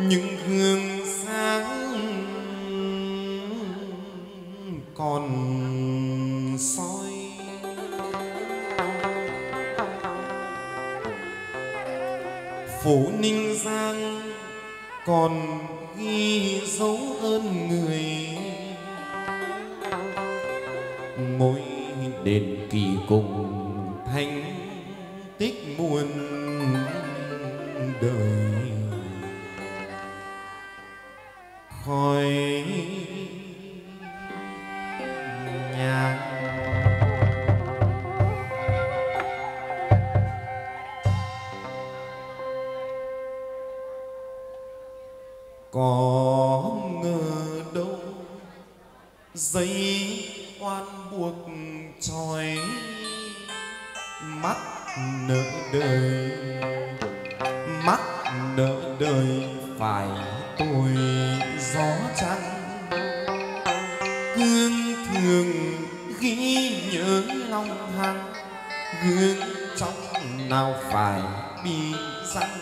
những gương sáng còn soi. Phố Ninh Giang còn ghi dấu ơn người, mỗi đền kỳ cùng thành tích muôn đời. Khói nhạc có ngờ đâu dây oan buộc trói mắt nợ đời, mắt nợ đời phải tôi gió trắng. Gương thường ghi nhớ lòng hăng, gương trong nào phải bị răng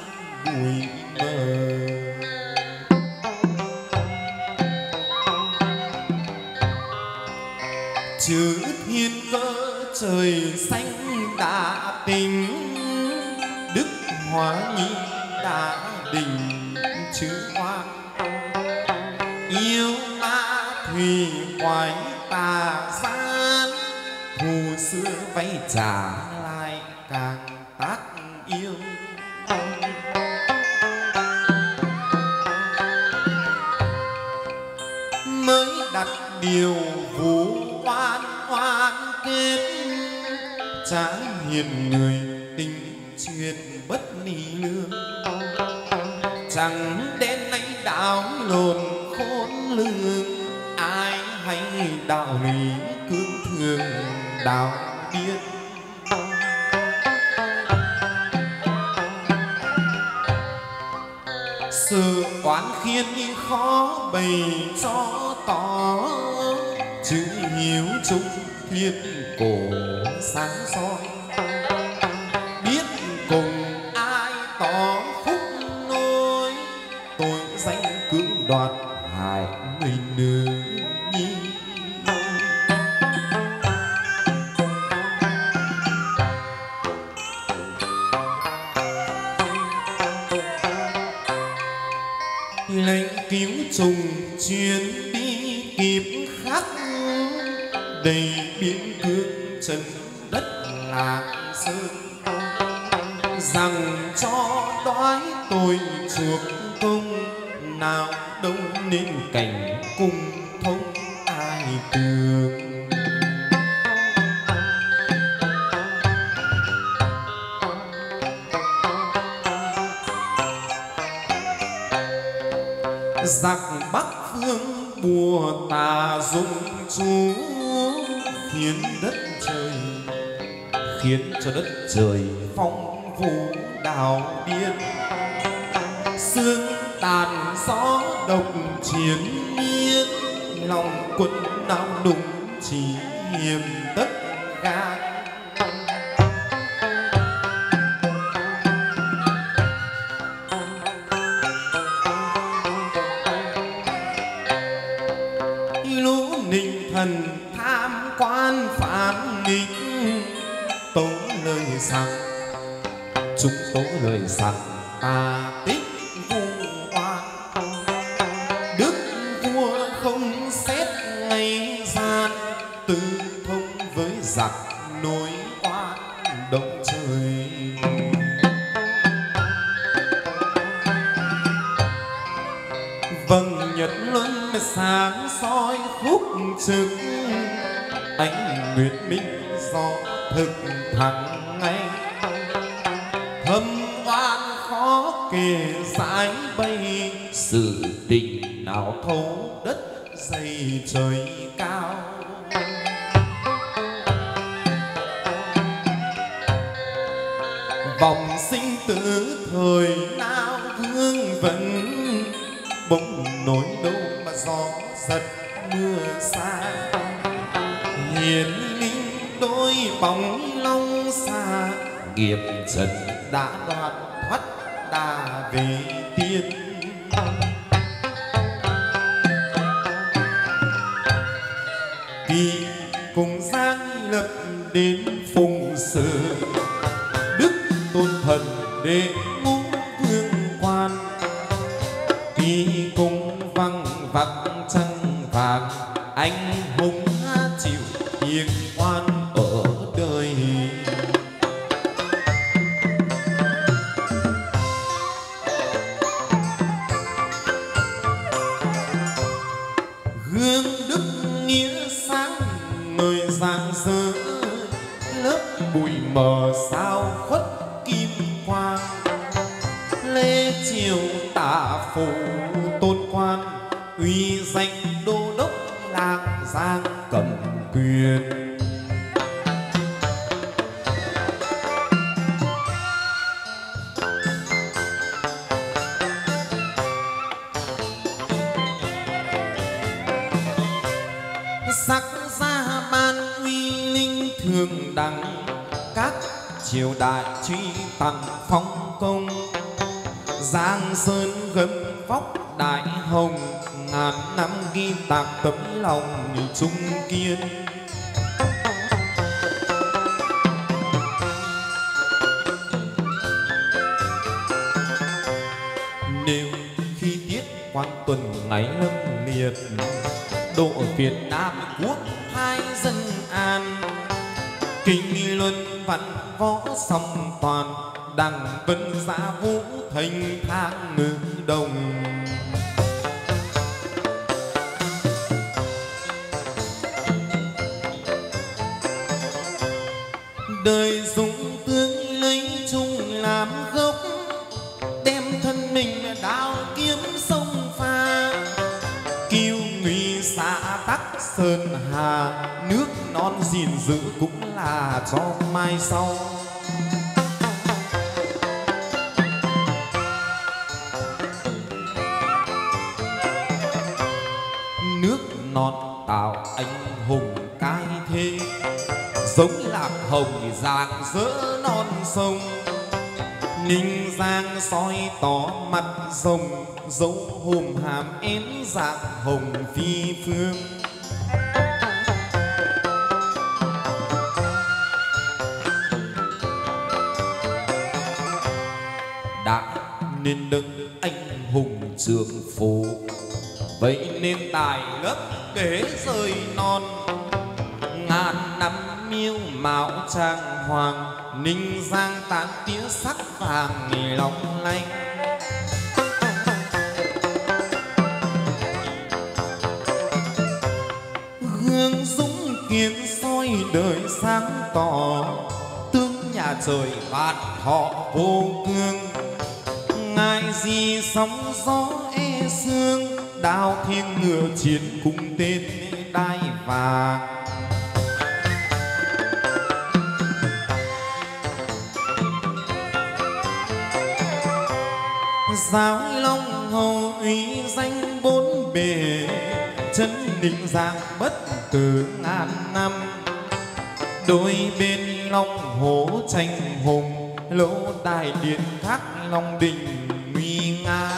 bụi mờ. Chữ thiên cơ trời xanh đã tình, đức hóa nhi đã đình chữ hoa. Yêu ma thủy quái tà gian, thù xưa vay trả lại càng tác yêu. Mới đặt điều vũ oan oan kết, trả hiền người tình chuyện bất lý lương. Chẳng đến nay đảo lộn khốn lương, ai hay đạo lý cương thường đạo điên. sự oán khiên khó bày cho tỏ, chữ hiếu chung thiên cổ sáng soi. Biết cùng ai tỏ khúc nôi, tôi danh cưỡng đoạt hại người nữ nhi. Lệnh cứu trùng chuyến đi kịp khắc, đầy biến cương chân đất lạng sơn. Rằng cho đói tôi chuộc công, nào đông nên cảnh cung thông ai tường. Giặc Bắc Phương bùa tà dùng chú, khiến đất trời khiến cho đất trời phong vũ đảo điên. Sương tàn gió độc chiến miên, lòng quân nào đụng chỉ hiềm tất cả. Tham quan phản nghịch, tố lời rằng chúng tố lời rằng ta tích vu oan. Đức vua không xét ngày gian, tư thông với giặc nối oan động trời. Vầng nhật luân sáng soi khúc trực, ánh nguyệt minh do thực thẳng ngay. Thâm oan khó kể giải bày, sự tình nào thấu đất dày trời cao. Vòng sinh tử thời nào vương vấn, bỗng nổi đâu mà gió giật mưa xa. Hiền linh đôi bóng long xa, nghiệp trần đã đoạt thoát đà về tiên. Kỳ cùng giang lập đến phùng sự, đức tôn thần đệ ngũ vương quan. Kỳ cùng văng vặc trăng vàng, anh hùng há chịu hiền oan ở đời. Gương đức nghĩa sáng người rạng rỡ, lớp bụi mờ sao khuất kim quang. Lê triều tả phủ tôn quan, uy danh đô đốc lạng giang cầm quyền. Sắc ra ban uy linh thường đẳng, các triều đại truy tặng phong công. Giang sơn gấm vóc đại hồng, ngàn năm ghi tạc tấm lòng trung kiên. Nếu khi tiết quan tuần ngày lâm liệt, độ Việt Nam quốc hai dân an. Kinh luân văn võ song toàn, đằng vân giá vũ thành thang ngự đồng. Đời dũng tướng lấy chung làm gốc, đem thân mình đao kiếm sông pha. Kiêu nguy xã tắc sơn hà, nước non gìn giữ cũng là cho mai sau. non tạo anh hùng cái thế, giống lạc hồng rạng rỡ non sông. Ninh Giang soi tỏ mặt rồng, dấu hùm hàm én dạng hồng phi phương. Đã nên đấng anh hùng trường phủ, vậy nên tài lớp kế rơi non. Ngàn năm miêu mạo trang hoàng, Ninh Giang tán tía sắc vàng long lanh. Gương dũng kiến soi đời sáng tỏ, tướng nhà trời vạn thọ vô cương. Ngài gì sóng gió e sương, đao thiên ngựa chiến cùng tên đai vàng. Giáo long hầu uy danh bốn bề, trấn Ninh Giang bất tử ngàn năm. Đôi bên long hổ tranh hùng, lỗ đài điện thác long đình nguy nga.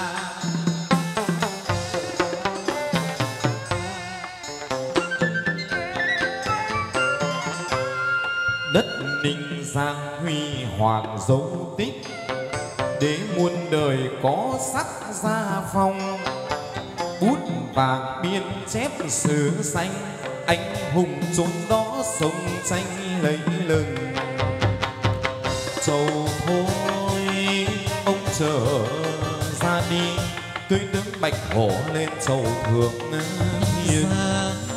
Đất Ninh Giang huy hoàng dấu tích, đế muôn đời có sắc gia phong. Bút vàng biên chép sử xanh, anh hùng chốn đó sông tranh lấy lừng. Châu thôi ông trở ra đi, tươi tướng bạch hổ lên châu thượng hiền.